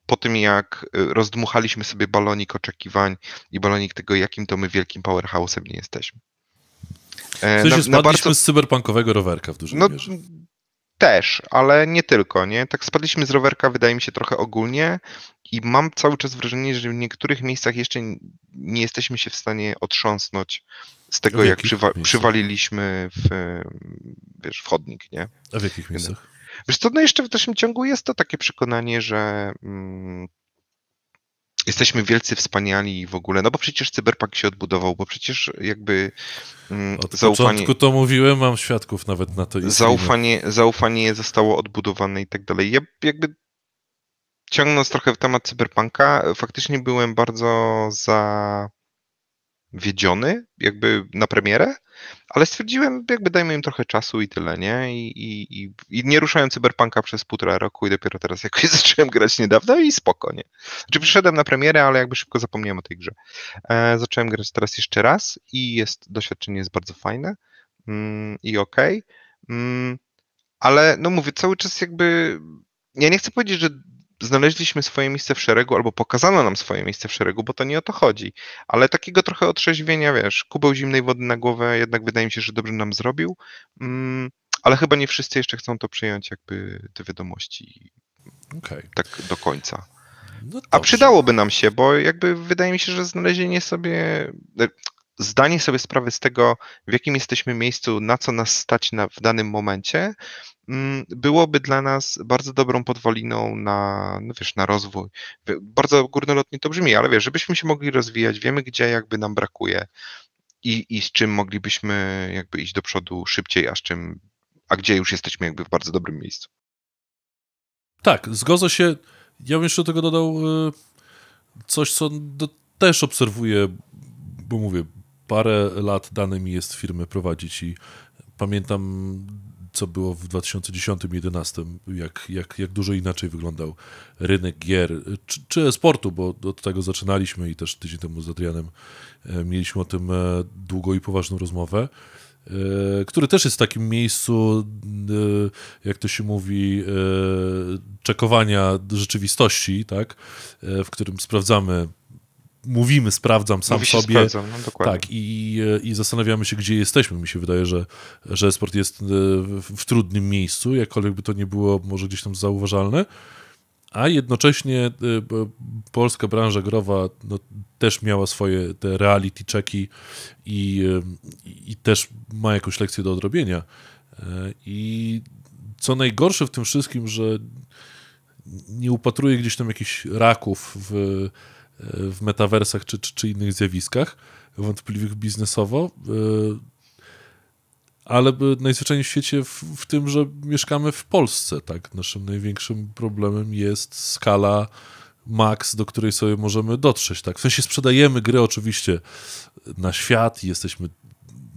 po tym, jak rozdmuchaliśmy sobie balonik oczekiwań i balonik tego, jakim to my wielkim powerhouse'em nie jesteśmy. E, w sensie na, spadliśmy na bardzo... z cyberpunkowego rowerka w dużej no, mierze. Też, ale nie tylko, nie? Tak spadliśmy z rowerka, wydaje mi się, trochę ogólnie i mam cały czas wrażenie, że w niektórych miejscach jeszcze nie jesteśmy się w stanie otrząsnąć z tego, jak przywa- przywaliliśmy w, wiesz, w chodnik, nie? A w jakich miejscach? Wiesz co, no jeszcze w dalszym ciągu jest to takie przekonanie, że mm, jesteśmy wielcy wspaniali w ogóle, no bo przecież cyberpunk się odbudował, bo przecież jakby mm, Od zaufanie... Od początku to mówiłem, mam świadków nawet na to. Zaufanie, zaufanie zostało odbudowane i tak dalej. Ja jakby ciągnąc trochę w temat cyberpunka, faktycznie byłem bardzo zawiedziony jakby na premierę, ale stwierdziłem, jakby dajmy im trochę czasu i tyle, nie? I, i, i, i nie ruszałem cyberpunka przez półtora roku i dopiero teraz jakoś zacząłem grać niedawno i spoko, nie? Znaczy przyszedłem na premierę, ale jakby szybko zapomniałem o tej grze. E, zacząłem grać teraz jeszcze raz i jest, doświadczenie jest bardzo fajne mm, i okej, okay. mm, ale no mówię, cały czas jakby, ja nie chcę powiedzieć, że znaleźliśmy swoje miejsce w szeregu, albo pokazano nam swoje miejsce w szeregu, bo to nie o to chodzi. Ale takiego trochę otrzeźwienia, wiesz, kubeł zimnej wody na głowę jednak wydaje mi się, że dobrze nam zrobił, mm, ale chyba nie wszyscy jeszcze chcą to przyjąć jakby do wiadomości okay. tak do końca. No a przydałoby nam się, bo jakby wydaje mi się, że znalezienie sobie, zdanie sobie sprawy z tego, w jakim jesteśmy miejscu, na co nas stać na, w danym momencie, byłoby dla nas bardzo dobrą podwaliną na, no wiesz, na rozwój. Bardzo górnolotnie to brzmi, ale wiesz, żebyśmy się mogli rozwijać, wiemy gdzie jakby nam brakuje i, i z czym moglibyśmy jakby iść do przodu szybciej, a z czym, a gdzie już jesteśmy jakby w bardzo dobrym miejscu. Tak, zgodzę się. Ja bym jeszcze do tego dodał coś, co do, też obserwuję, bo mówię, parę lat dane mi jest firmy prowadzić i pamiętam co było w dwa tysiące dziesiątym jedenastym, jak, jak, jak dużo inaczej wyglądał rynek gier, czy, czy e-sportu, bo od tego zaczynaliśmy i też tydzień temu z Adrianem mieliśmy o tym długą i poważną rozmowę, który też jest w takim miejscu, jak to się mówi, czekowania rzeczywistości, tak, w którym sprawdzamy, mówimy, sprawdzam sam Mówi się sobie. Sprawdzam, no dokładnie. Tak, i, i zastanawiamy się, gdzie jesteśmy. Mi się wydaje, że, że e-sport jest w trudnym miejscu, jakkolwiek by to nie było może gdzieś tam zauważalne, a jednocześnie polska branża growa no, też miała swoje te reality checki i, i też ma jakąś lekcję do odrobienia. I co najgorsze w tym wszystkim, że nie upatruje gdzieś tam jakichś raków w w metaversach czy, czy, czy innych zjawiskach wątpliwych biznesowo, ale najzwyczajniej w świecie w, w tym, że mieszkamy w Polsce, tak? Naszym największym problemem jest skala max, do której sobie możemy dotrzeć. Tak? W sensie sprzedajemy gry oczywiście na świat i jesteśmy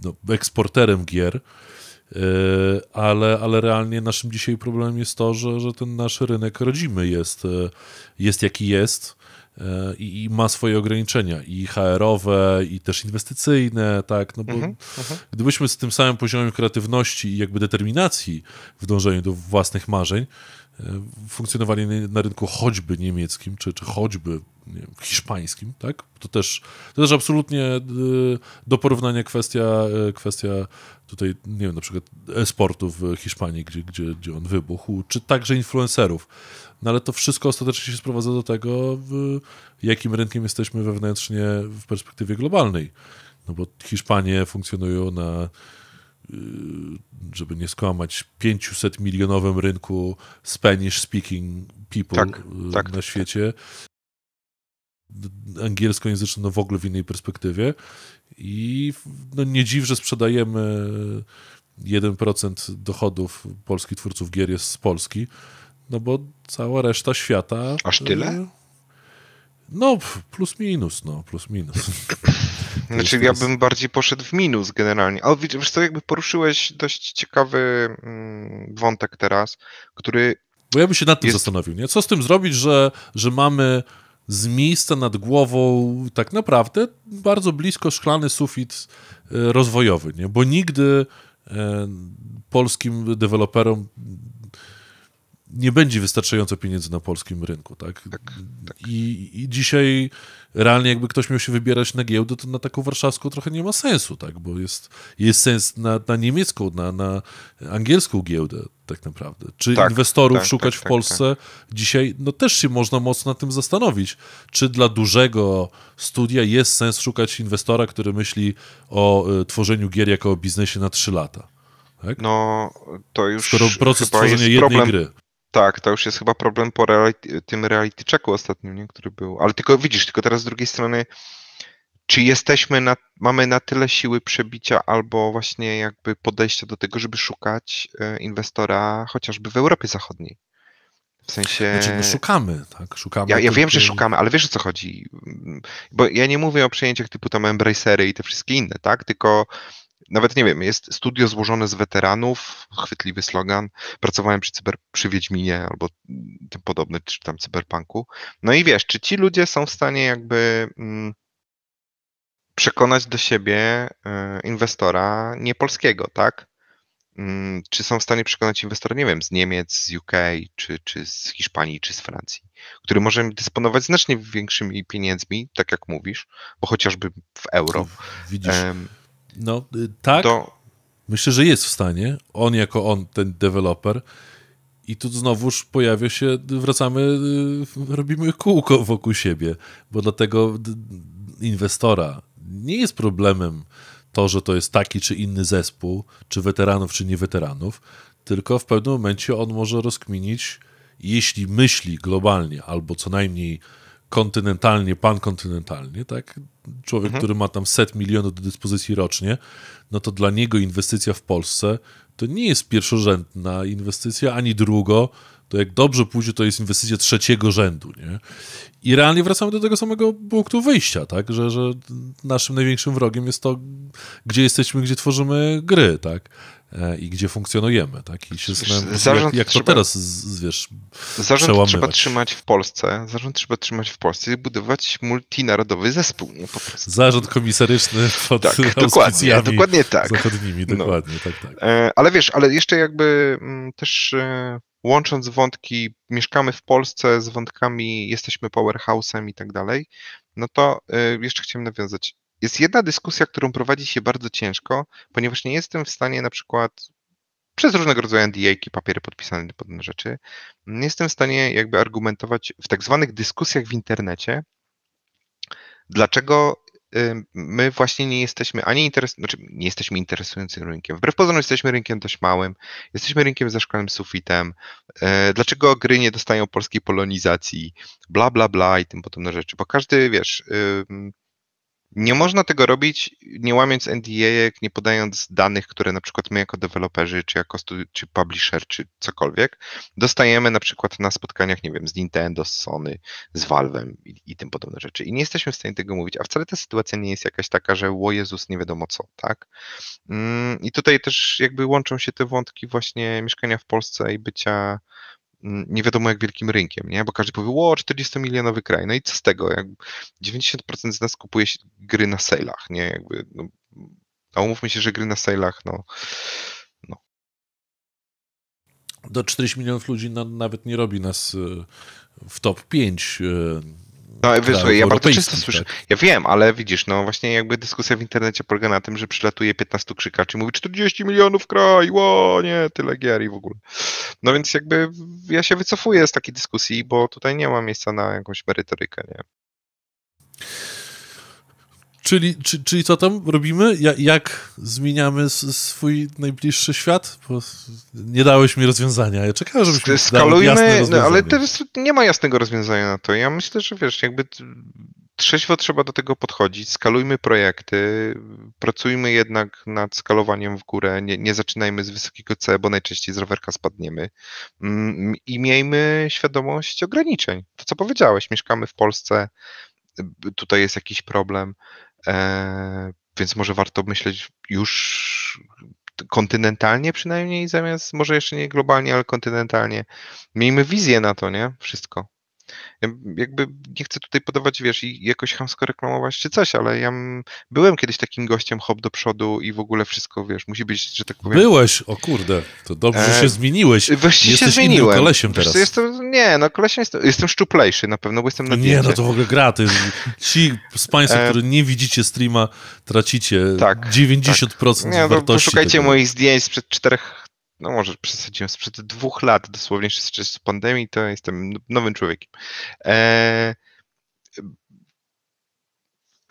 no, eksporterem gier, yy, ale, ale realnie naszym dzisiaj problemem jest to, że, że ten nasz rynek rodzimy jest, jest jaki jest. I, i ma swoje ograniczenia i H R owe, i też inwestycyjne, tak, no bo mm-hmm, mm-hmm. gdybyśmy z tym samym poziomem kreatywności i jakby determinacji w dążeniu do własnych marzeń funkcjonowali na rynku choćby niemieckim, czy, czy choćby nie wiem, hiszpańskim, tak, to też, to też absolutnie do porównania kwestia, kwestia tutaj, nie wiem, na przykład e-sportu w Hiszpanii, gdzie, gdzie, gdzie on wybuchł, czy także influencerów. No ale to wszystko ostatecznie się sprowadza do tego, w jakim rynkiem jesteśmy wewnętrznie w perspektywie globalnej. No bo Hiszpanie funkcjonują na, żeby nie skłamać, pięćset milionowym rynku Spanish speaking people tak, tak, na świecie. Angielskojęzyczny no w ogóle w innej perspektywie. I no nie dziw, że sprzedajemy jeden procent dochodów polskich twórców gier jest z Polski. No bo cała reszta świata... Aż tyle? No, plus minus, no, plus minus. Znaczy ja bym bardziej poszedł w minus generalnie, ale wiesz co, jakby poruszyłeś dość ciekawy wątek teraz, który... Bo ja bym się nad tym jest... zastanowił, nie? Co z tym zrobić, że, że mamy z miejsca nad głową tak naprawdę bardzo blisko szklany sufit rozwojowy, nie? Bo nigdy polskim deweloperom nie będzie wystarczająco pieniędzy na polskim rynku, tak? Tak, tak. I, I dzisiaj realnie jakby ktoś miał się wybierać na giełdę, to na taką warszawską trochę nie ma sensu, tak? Bo jest, jest sens na, na niemiecką, na, na angielską giełdę tak naprawdę. Czy tak, inwestorów tak, szukać tak, w Polsce tak, tak. dzisiaj? No też się można mocno nad tym zastanowić. Czy dla dużego studia jest sens szukać inwestora, który myśli o y, tworzeniu gier jako o biznesie na trzy lata? Tak? No to już skoro proces tworzenia jednej problem. gry. Tak, to już jest chyba problem po reality, tym reality checku ostatnim, nie? Który był. Ale tylko widzisz, tylko teraz z drugiej strony, czy jesteśmy, na, mamy na tyle siły przebicia albo właśnie jakby podejścia do tego, żeby szukać inwestora chociażby w Europie Zachodniej. W sensie... Znaczy, my szukamy, tak? Szukamy ja ja tylko... wiem, że szukamy, ale wiesz o co chodzi. Bo ja nie mówię o przejęciach typu tam Embracery i te wszystkie inne, tak? Tylko... Nawet nie wiem, jest studio złożone z weteranów, chwytliwy slogan, pracowałem przy, cyber, przy Wiedźminie albo tym podobnym, czy tam cyberpunku. No i wiesz, czy ci ludzie są w stanie jakby mm, przekonać do siebie y, inwestora niepolskiego, tak? Y, czy są w stanie przekonać inwestora, nie wiem, z Niemiec, z U K, czy, czy z Hiszpanii, czy z Francji, który może dysponować znacznie większymi pieniędzmi, tak jak mówisz, bo chociażby w euro. Widzisz. Y, No tak, to... myślę, że jest w stanie, on jako on, ten deweloper i tu znowuż pojawia się, wracamy, robimy kółko wokół siebie, bo dla tego inwestora nie jest problemem to, że to jest taki czy inny zespół, czy weteranów, czy nie weteranów, tylko w pewnym momencie on może rozkminić, jeśli myśli globalnie, albo co najmniej kontynentalnie, pankontynentalnie, tak? Człowiek, mhm. który ma tam set milionów do dyspozycji rocznie, no to dla niego inwestycja w Polsce to nie jest pierwszorzędna inwestycja, ani drugo, to jak dobrze pójdzie, to jest inwestycja trzeciego rzędu, nie? I realnie wracamy do tego samego punktu wyjścia, tak? Że, że naszym największym wrogiem jest to, gdzie jesteśmy, gdzie tworzymy gry, tak? I gdzie funkcjonujemy, tak? I się znam, jak, jak to trzeba, teraz, z, wiesz, zarząd trzeba trzymać w Polsce, zarząd trzeba trzymać w Polsce i budować multinarodowy zespół. Nie? Po prostu. Zarząd komisaryczny pod tak, dokładnie, dokładnie tak. zachodnimi, dokładnie, no. tak, tak. Ale wiesz, ale jeszcze jakby też łącząc wątki, mieszkamy w Polsce z wątkami, jesteśmy powerhouse'em i tak dalej, no to jeszcze chciałem nawiązać. Jest jedna dyskusja, którą prowadzi się bardzo ciężko, ponieważ nie jestem w stanie na przykład przez różnego rodzaju N D A-ki, papiery podpisane do podobne rzeczy, nie jestem w stanie jakby argumentować w tak zwanych dyskusjach w internecie, dlaczego my właśnie nie jesteśmy ani interes, znaczy nie jesteśmy interesującym rynkiem. Wbrew pozorom jesteśmy rynkiem dość małym, jesteśmy rynkiem ze szklanym sufitem, dlaczego gry nie dostają polskiej polonizacji, bla, bla, bla i tym podobne rzeczy, bo każdy, wiesz... Nie można tego robić, nie łamiąc N D A, nie podając danych, które na przykład my jako deweloperzy, czy jako studi- czy publisher, czy cokolwiek, dostajemy na przykład na spotkaniach, nie wiem, z Nintendo, z Sony, z Valve'em i, i tym podobne rzeczy. I nie jesteśmy w stanie tego mówić, a wcale ta sytuacja nie jest jakaś taka, że o Jezus, nie wiadomo co, tak? Ym, I tutaj też jakby łączą się te wątki właśnie mieszkania w Polsce i bycia nie wiadomo jak wielkim rynkiem, nie? Bo każdy powie, o, czterdziestomilionowy kraj, no i co z tego? Jak dziewięćdziesiąt procent z nas kupuje się gry na sejlach, nie? Jakby, no, a umówmy się, że gry na sejlach, no... no. Do czterdziestu milionów ludzi no, nawet nie robi nas w top pięć. No, wysłuchaj, ja bardzo często słyszę. Tak. Ja wiem, ale widzisz, no właśnie jakby dyskusja w internecie polega na tym, że przylatuje piętnastu krzykaczy i mówi czterdzieści milionów kraj, ło, nie, tyle gier i w ogóle. No więc jakby ja się wycofuję z takiej dyskusji, bo tutaj nie ma miejsca na jakąś merytorykę, nie? Czyli, czy, czyli co tam robimy? Ja, jak zmieniamy swój najbliższy świat? Bo nie dałeś mi rozwiązania. Ja czekałem, żebyś mi Skalujmy, no, ale teraz nie ma jasnego rozwiązania na to. Ja myślę, że wiesz, jakby trzeźwo trzeba do tego podchodzić. Skalujmy projekty, pracujmy jednak nad skalowaniem w górę. Nie, nie zaczynajmy z wysokiego C, bo najczęściej z rowerka spadniemy. I miejmy świadomość ograniczeń. To, co powiedziałeś, mieszkamy w Polsce, tutaj jest jakiś problem. E, więc może warto myśleć już kontynentalnie przynajmniej, zamiast może jeszcze nie globalnie, ale kontynentalnie. Miejmy wizję na to, nie? Wszystko. Ja jakby nie chcę tutaj podawać, wiesz, i jakoś chamsko reklamować czy coś, ale ja byłem kiedyś takim gościem hop do przodu i w ogóle wszystko, wiesz, musi być, że tak powiem... Byłeś, o kurde, to dobrze e... się zmieniłeś. Właściwie się zmieniłem. Innym kolesiem teraz. Wiesz, jestem, nie, no kolesiem jestem, jestem szczuplejszy na pewno, bo jestem na diecie. Nie, no to w ogóle gra, to jest, ci z Państwa, e... którzy nie widzicie streama, tracicie tak, dziewięćdziesiąt procent tak. Nie, wartości. No, poszukajcie tego. Moich zdjęć sprzed czterech no może przesadziłem, sprzed dwóch lat dosłownie jeszcze z czasu pandemii, to jestem nowym człowiekiem. Eee,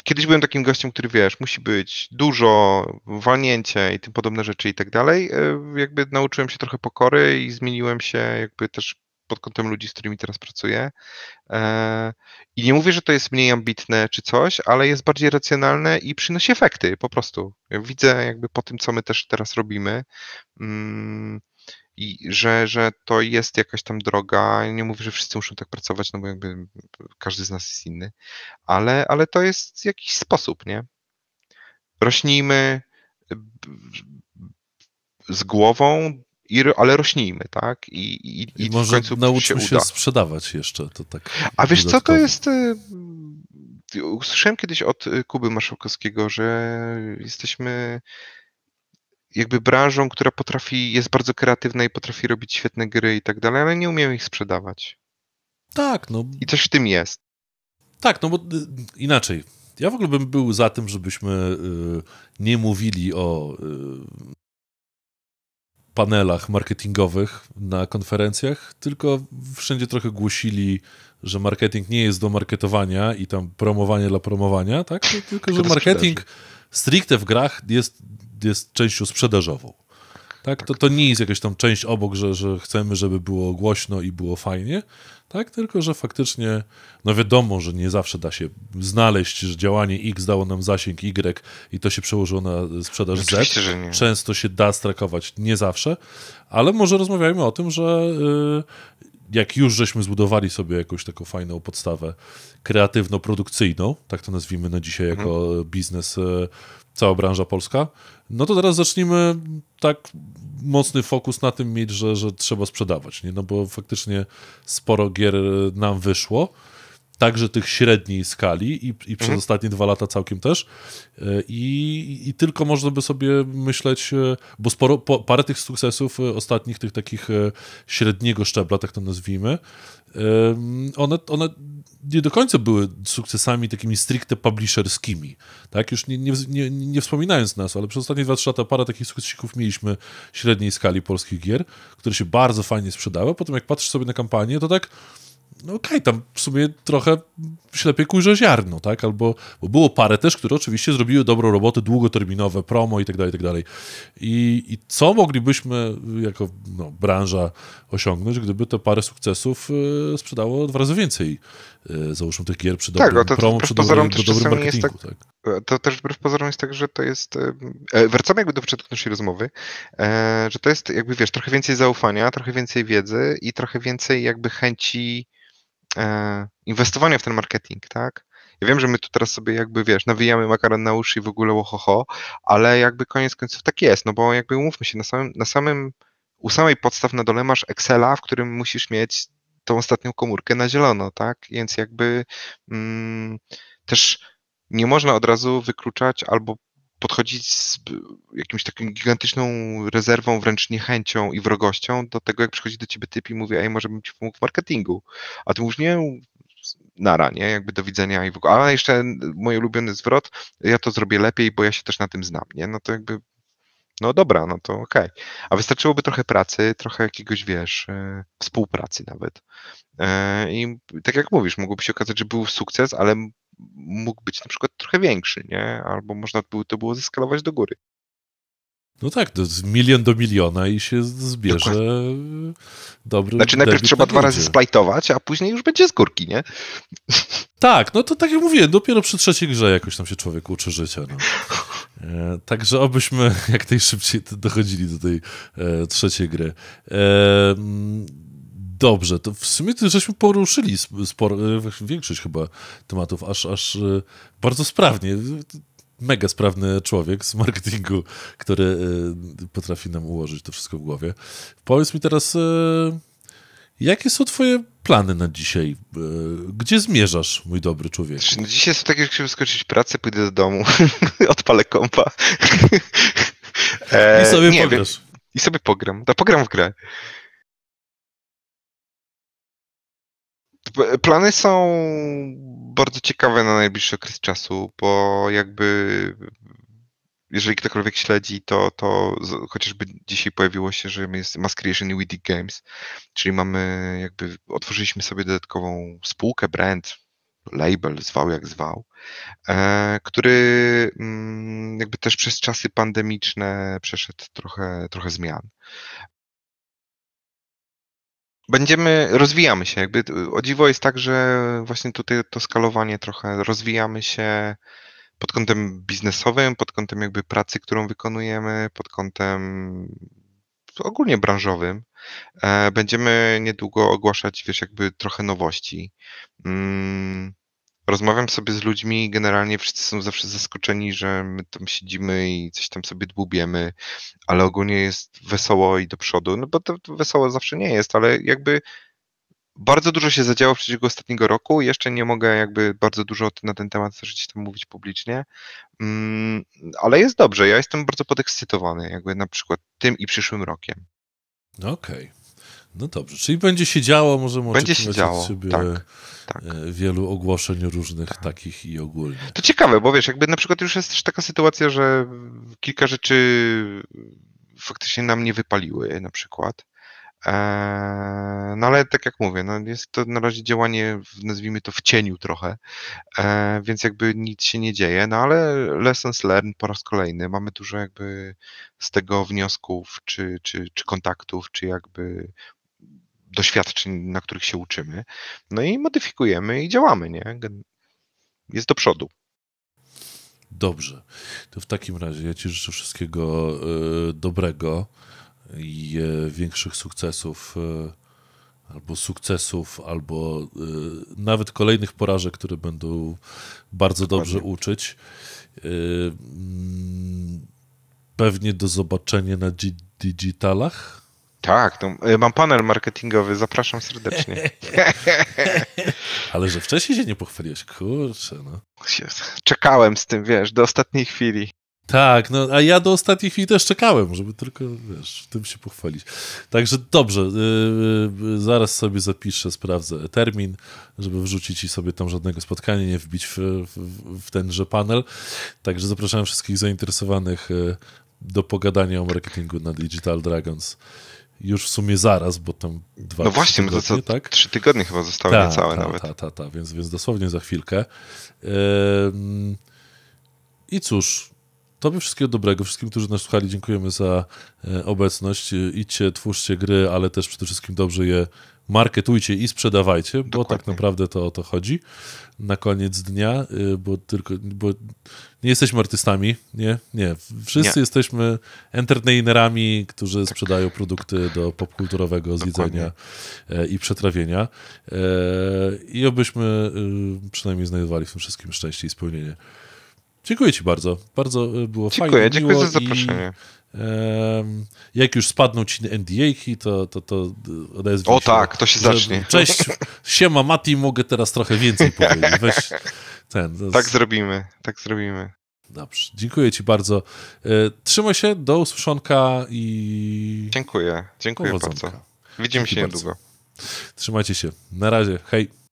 kiedyś byłem takim gościem, który wiesz, musi być dużo, walnięcie i tym podobne rzeczy i tak dalej. Eee, jakby nauczyłem się trochę pokory i zmieniłem się jakby też pod kątem ludzi, z którymi teraz pracuję. Eee, I nie mówię, że to jest mniej ambitne czy coś, ale jest bardziej racjonalne i przynosi efekty po prostu. Ja widzę jakby po tym, co my też teraz robimy, mm, i że, że to jest jakaś tam droga. Nie mówię, że wszyscy muszą tak pracować, no bo jakby każdy z nas jest inny, ale, ale to jest jakiś sposób, nie? Rośnijmy z głową, I, ale rośnijmy, tak? I, i, I może w końcu nauczmy się, się sprzedawać jeszcze. To tak. A wiesz dodatkowo. Co, to jest... Usłyszałem kiedyś od Kuby Marszałkowskiego, że jesteśmy jakby branżą, która potrafi, jest bardzo kreatywna i potrafi robić świetne gry i tak dalej, ale nie umiemy ich sprzedawać. Tak, no. I coś w tym jest. Tak, no bo inaczej. Ja w ogóle bym był za tym, żebyśmy nie mówili o... panelach marketingowych na konferencjach, tylko wszędzie trochę głosili, że marketing nie jest do marketowania i tam promowanie dla promowania, tak? Tylko, tylko że marketing stricte w grach jest, jest częścią sprzedażową. Tak? To, to nie jest jakaś tam część obok, że, że chcemy, żeby było głośno i było fajnie, tak? Tylko że faktycznie, no wiadomo, że nie zawsze da się znaleźć, że działanie X dało nam zasięg Y i to się przełożyło na sprzedaż Z. Oczywiście, że nie. Często się da strakować, nie zawsze, ale może rozmawiajmy o tym, że yy, jak już żeśmy zbudowali sobie jakąś taką fajną podstawę kreatywno-produkcyjną, tak to nazwijmy na dzisiaj mhm. jako biznes, yy, cała branża polska, no to teraz zacznijmy tak mocny fokus na tym mieć, że, że trzeba sprzedawać, nie? No bo faktycznie sporo gier nam wyszło, także tych średniej skali i, i przez mhm. ostatnie dwa lata całkiem też i, i tylko można by sobie myśleć, bo sporo, po, parę tych sukcesów ostatnich, tych takich średniego szczebla, tak to nazwijmy, one, one nie do końca były sukcesami takimi stricte publisherskimi, tak? Już nie, nie, nie, nie wspominając nas, ale przez ostatnie dwa trzy lata parę takich sukcesików mieliśmy średniej skali polskich gier, które się bardzo fajnie sprzedały. Potem jak patrzysz sobie na kampanię, to tak, no okej, okay, tam w sumie trochę ślepie kujże ziarno, tak? Albo bo było parę też, które oczywiście zrobiły dobrą robotę, długoterminowe, promo i tak dalej, i tak dalej. I, i co moglibyśmy jako no, branża osiągnąć, gdyby te parę sukcesów y, sprzedało dwa razy więcej, y, załóżmy tych gier przy dobrym tak, promo, przy dobrym, przy dobrym marketingu. Tak, tak. to też wbrew pozorom jest tak, że to jest, wracamy jakby do początku naszej rozmowy, że to jest jakby, wiesz, trochę więcej zaufania, trochę więcej wiedzy i trochę więcej jakby chęci inwestowania w ten marketing, tak? Ja wiem, że my tu teraz sobie jakby, wiesz, nawijamy makaron na uszy i w ogóle ohoho, ale jakby koniec końców tak jest, no bo jakby umówmy się, na samym, na samym u samej podstaw na dole masz Excela, w którym musisz mieć tą ostatnią komórkę na zielono, tak? Więc jakby mm, też nie można od razu wykluczać albo podchodzić z jakimś taką gigantyczną rezerwą, wręcz niechęcią i wrogością do tego, jak przychodzi do ciebie typ i mówi, ej, może bym ci pomógł w marketingu, a ty mówisz, nie, nara, nie, jakby do widzenia i w ogóle, ale jeszcze mój ulubiony zwrot, ja to zrobię lepiej, bo ja się też na tym znam, nie, no to jakby, no dobra, no to okej, okay. A wystarczyłoby trochę pracy, trochę jakiegoś, wiesz, współpracy nawet i tak jak mówisz, mogłoby się okazać, że był sukces, ale mógł być na przykład trochę większy, nie? Albo można by to było zeskalować do góry. No tak, to jest milion do miliona i się zbierze. Dokładnie. Dobry. Znaczy najpierw trzeba dwa razy splajtować, a później już będzie z górki, nie? Tak, no to tak jak mówiłem, dopiero przy trzeciej grze jakoś tam się człowiek uczy życia. No. E, także obyśmy jak najszybciej dochodzili do tej e, trzeciej gry. E, Dobrze, to w sumie to żeśmy poruszyli sporo, większość chyba tematów, aż, aż bardzo sprawnie, mega sprawny człowiek z marketingu, który potrafi nam ułożyć to wszystko w głowie. Powiedz mi teraz, jakie są twoje plany na dzisiaj? Gdzie zmierzasz, mój dobry człowiek? Dzisiaj są takie, że chciałbym skończyć pracę, pójdę do domu, odpalę kompa. I sobie nie, pograsz. I sobie pogram, to pogram w grę. Plany są bardzo ciekawe na najbliższy okres czasu, bo jakby jeżeli ktokolwiek śledzi, to, to chociażby dzisiaj pojawiło się, że jest Mass Creation i We Dig Games, czyli mamy jakby, otworzyliśmy sobie dodatkową spółkę, brand, label, zwał jak zwał, który jakby też przez czasy pandemiczne przeszedł trochę, trochę zmian. Będziemy, rozwijamy się, jakby o dziwo jest tak, że właśnie tutaj to skalowanie trochę, rozwijamy się pod kątem biznesowym, pod kątem jakby pracy, którą wykonujemy, pod kątem ogólnie branżowym. Będziemy niedługo ogłaszać, wiesz, jakby trochę nowości. Rozmawiam sobie z ludźmi, generalnie wszyscy są zawsze zaskoczeni, że my tam siedzimy i coś tam sobie dłubiemy, ale ogólnie jest wesoło i do przodu, no bo to, to wesoło zawsze nie jest, ale jakby bardzo dużo się zadziało w przeciągu ostatniego roku, jeszcze nie mogę jakby bardzo dużo na ten temat gdzieś tam mówić publicznie, mm, ale jest dobrze, ja jestem bardzo podekscytowany jakby na przykład tym i przyszłym rokiem. Okej. Okay. No dobrze, czyli będzie się działo, możemy oczekiwać od siebie tak, tak. wielu ogłoszeń różnych tak. takich i ogólnie. To ciekawe, bo wiesz, jakby na przykład już jest też taka sytuacja, że kilka rzeczy faktycznie nam nie wypaliły na przykład. No ale tak jak mówię, no jest to na razie działanie, nazwijmy to w cieniu trochę, więc jakby nic się nie dzieje, no ale lessons learned po raz kolejny, mamy dużo jakby z tego wniosków, czy, czy, czy kontaktów, czy jakby doświadczeń, na których się uczymy, no i modyfikujemy i działamy, nie? Jest do przodu. Dobrze, to w takim razie ja ci życzę wszystkiego yy, dobrego i większych sukcesów, albo sukcesów, albo nawet kolejnych porażek, które będą bardzo dobrze uczyć. Pewnie do zobaczenia na digitalach. Tak, no, mam panel marketingowy, zapraszam serdecznie. Ale że wcześniej się nie pochwaliłeś, kurczę. No. Czekałem z tym, wiesz, do ostatniej chwili. Tak, no a ja do ostatniej chwili też czekałem, żeby tylko, wiesz, tym się pochwalić. Także dobrze, yy, zaraz sobie zapiszę, sprawdzę termin, żeby wrzucić i sobie tam żadnego spotkania nie wbić w, w, w tenże panel. Także zapraszam wszystkich zainteresowanych do pogadania o marketingu na Digital Dragons. Już w sumie zaraz, bo tam dwa, no właśnie, tygodnie, to co, tak? trzy tygodnie chyba zostały ta, niecałe ta, nawet. Tak, tak, tak, więc, więc dosłownie za chwilkę. Yy, I cóż... Tobie wszystkiego dobrego. Wszystkim, którzy nas słuchali, dziękujemy za obecność. Idźcie, twórzcie gry, ale też przede wszystkim dobrze je marketujcie i sprzedawajcie, bo dokładnie tak naprawdę to o to chodzi na koniec dnia, bo tylko, bo nie jesteśmy artystami, nie, nie. Wszyscy nie. jesteśmy entertainerami, którzy tak. sprzedają produkty do popkulturowego zjedzenia i przetrawienia i obyśmy przynajmniej znajdowali w tym wszystkim szczęście i spełnienie. Dziękuję ci bardzo, bardzo było dziękuję, fajnie, dziękuję miło za zaproszenie. I... Jak już spadną ci N D A-ki, to, to, to odezwij się. O tak, to się zacznie. Cześć, siema Mati, mogę teraz trochę więcej powiedzieć. Weź ten. Tak zrobimy, tak zrobimy. Dobrze, dziękuję ci bardzo. Trzymaj się, do usłyszonka i... Dziękuję, dziękuję powodzonka. Bardzo. Widzimy dziękuję się niedługo. Trzymajcie się, na razie, hej.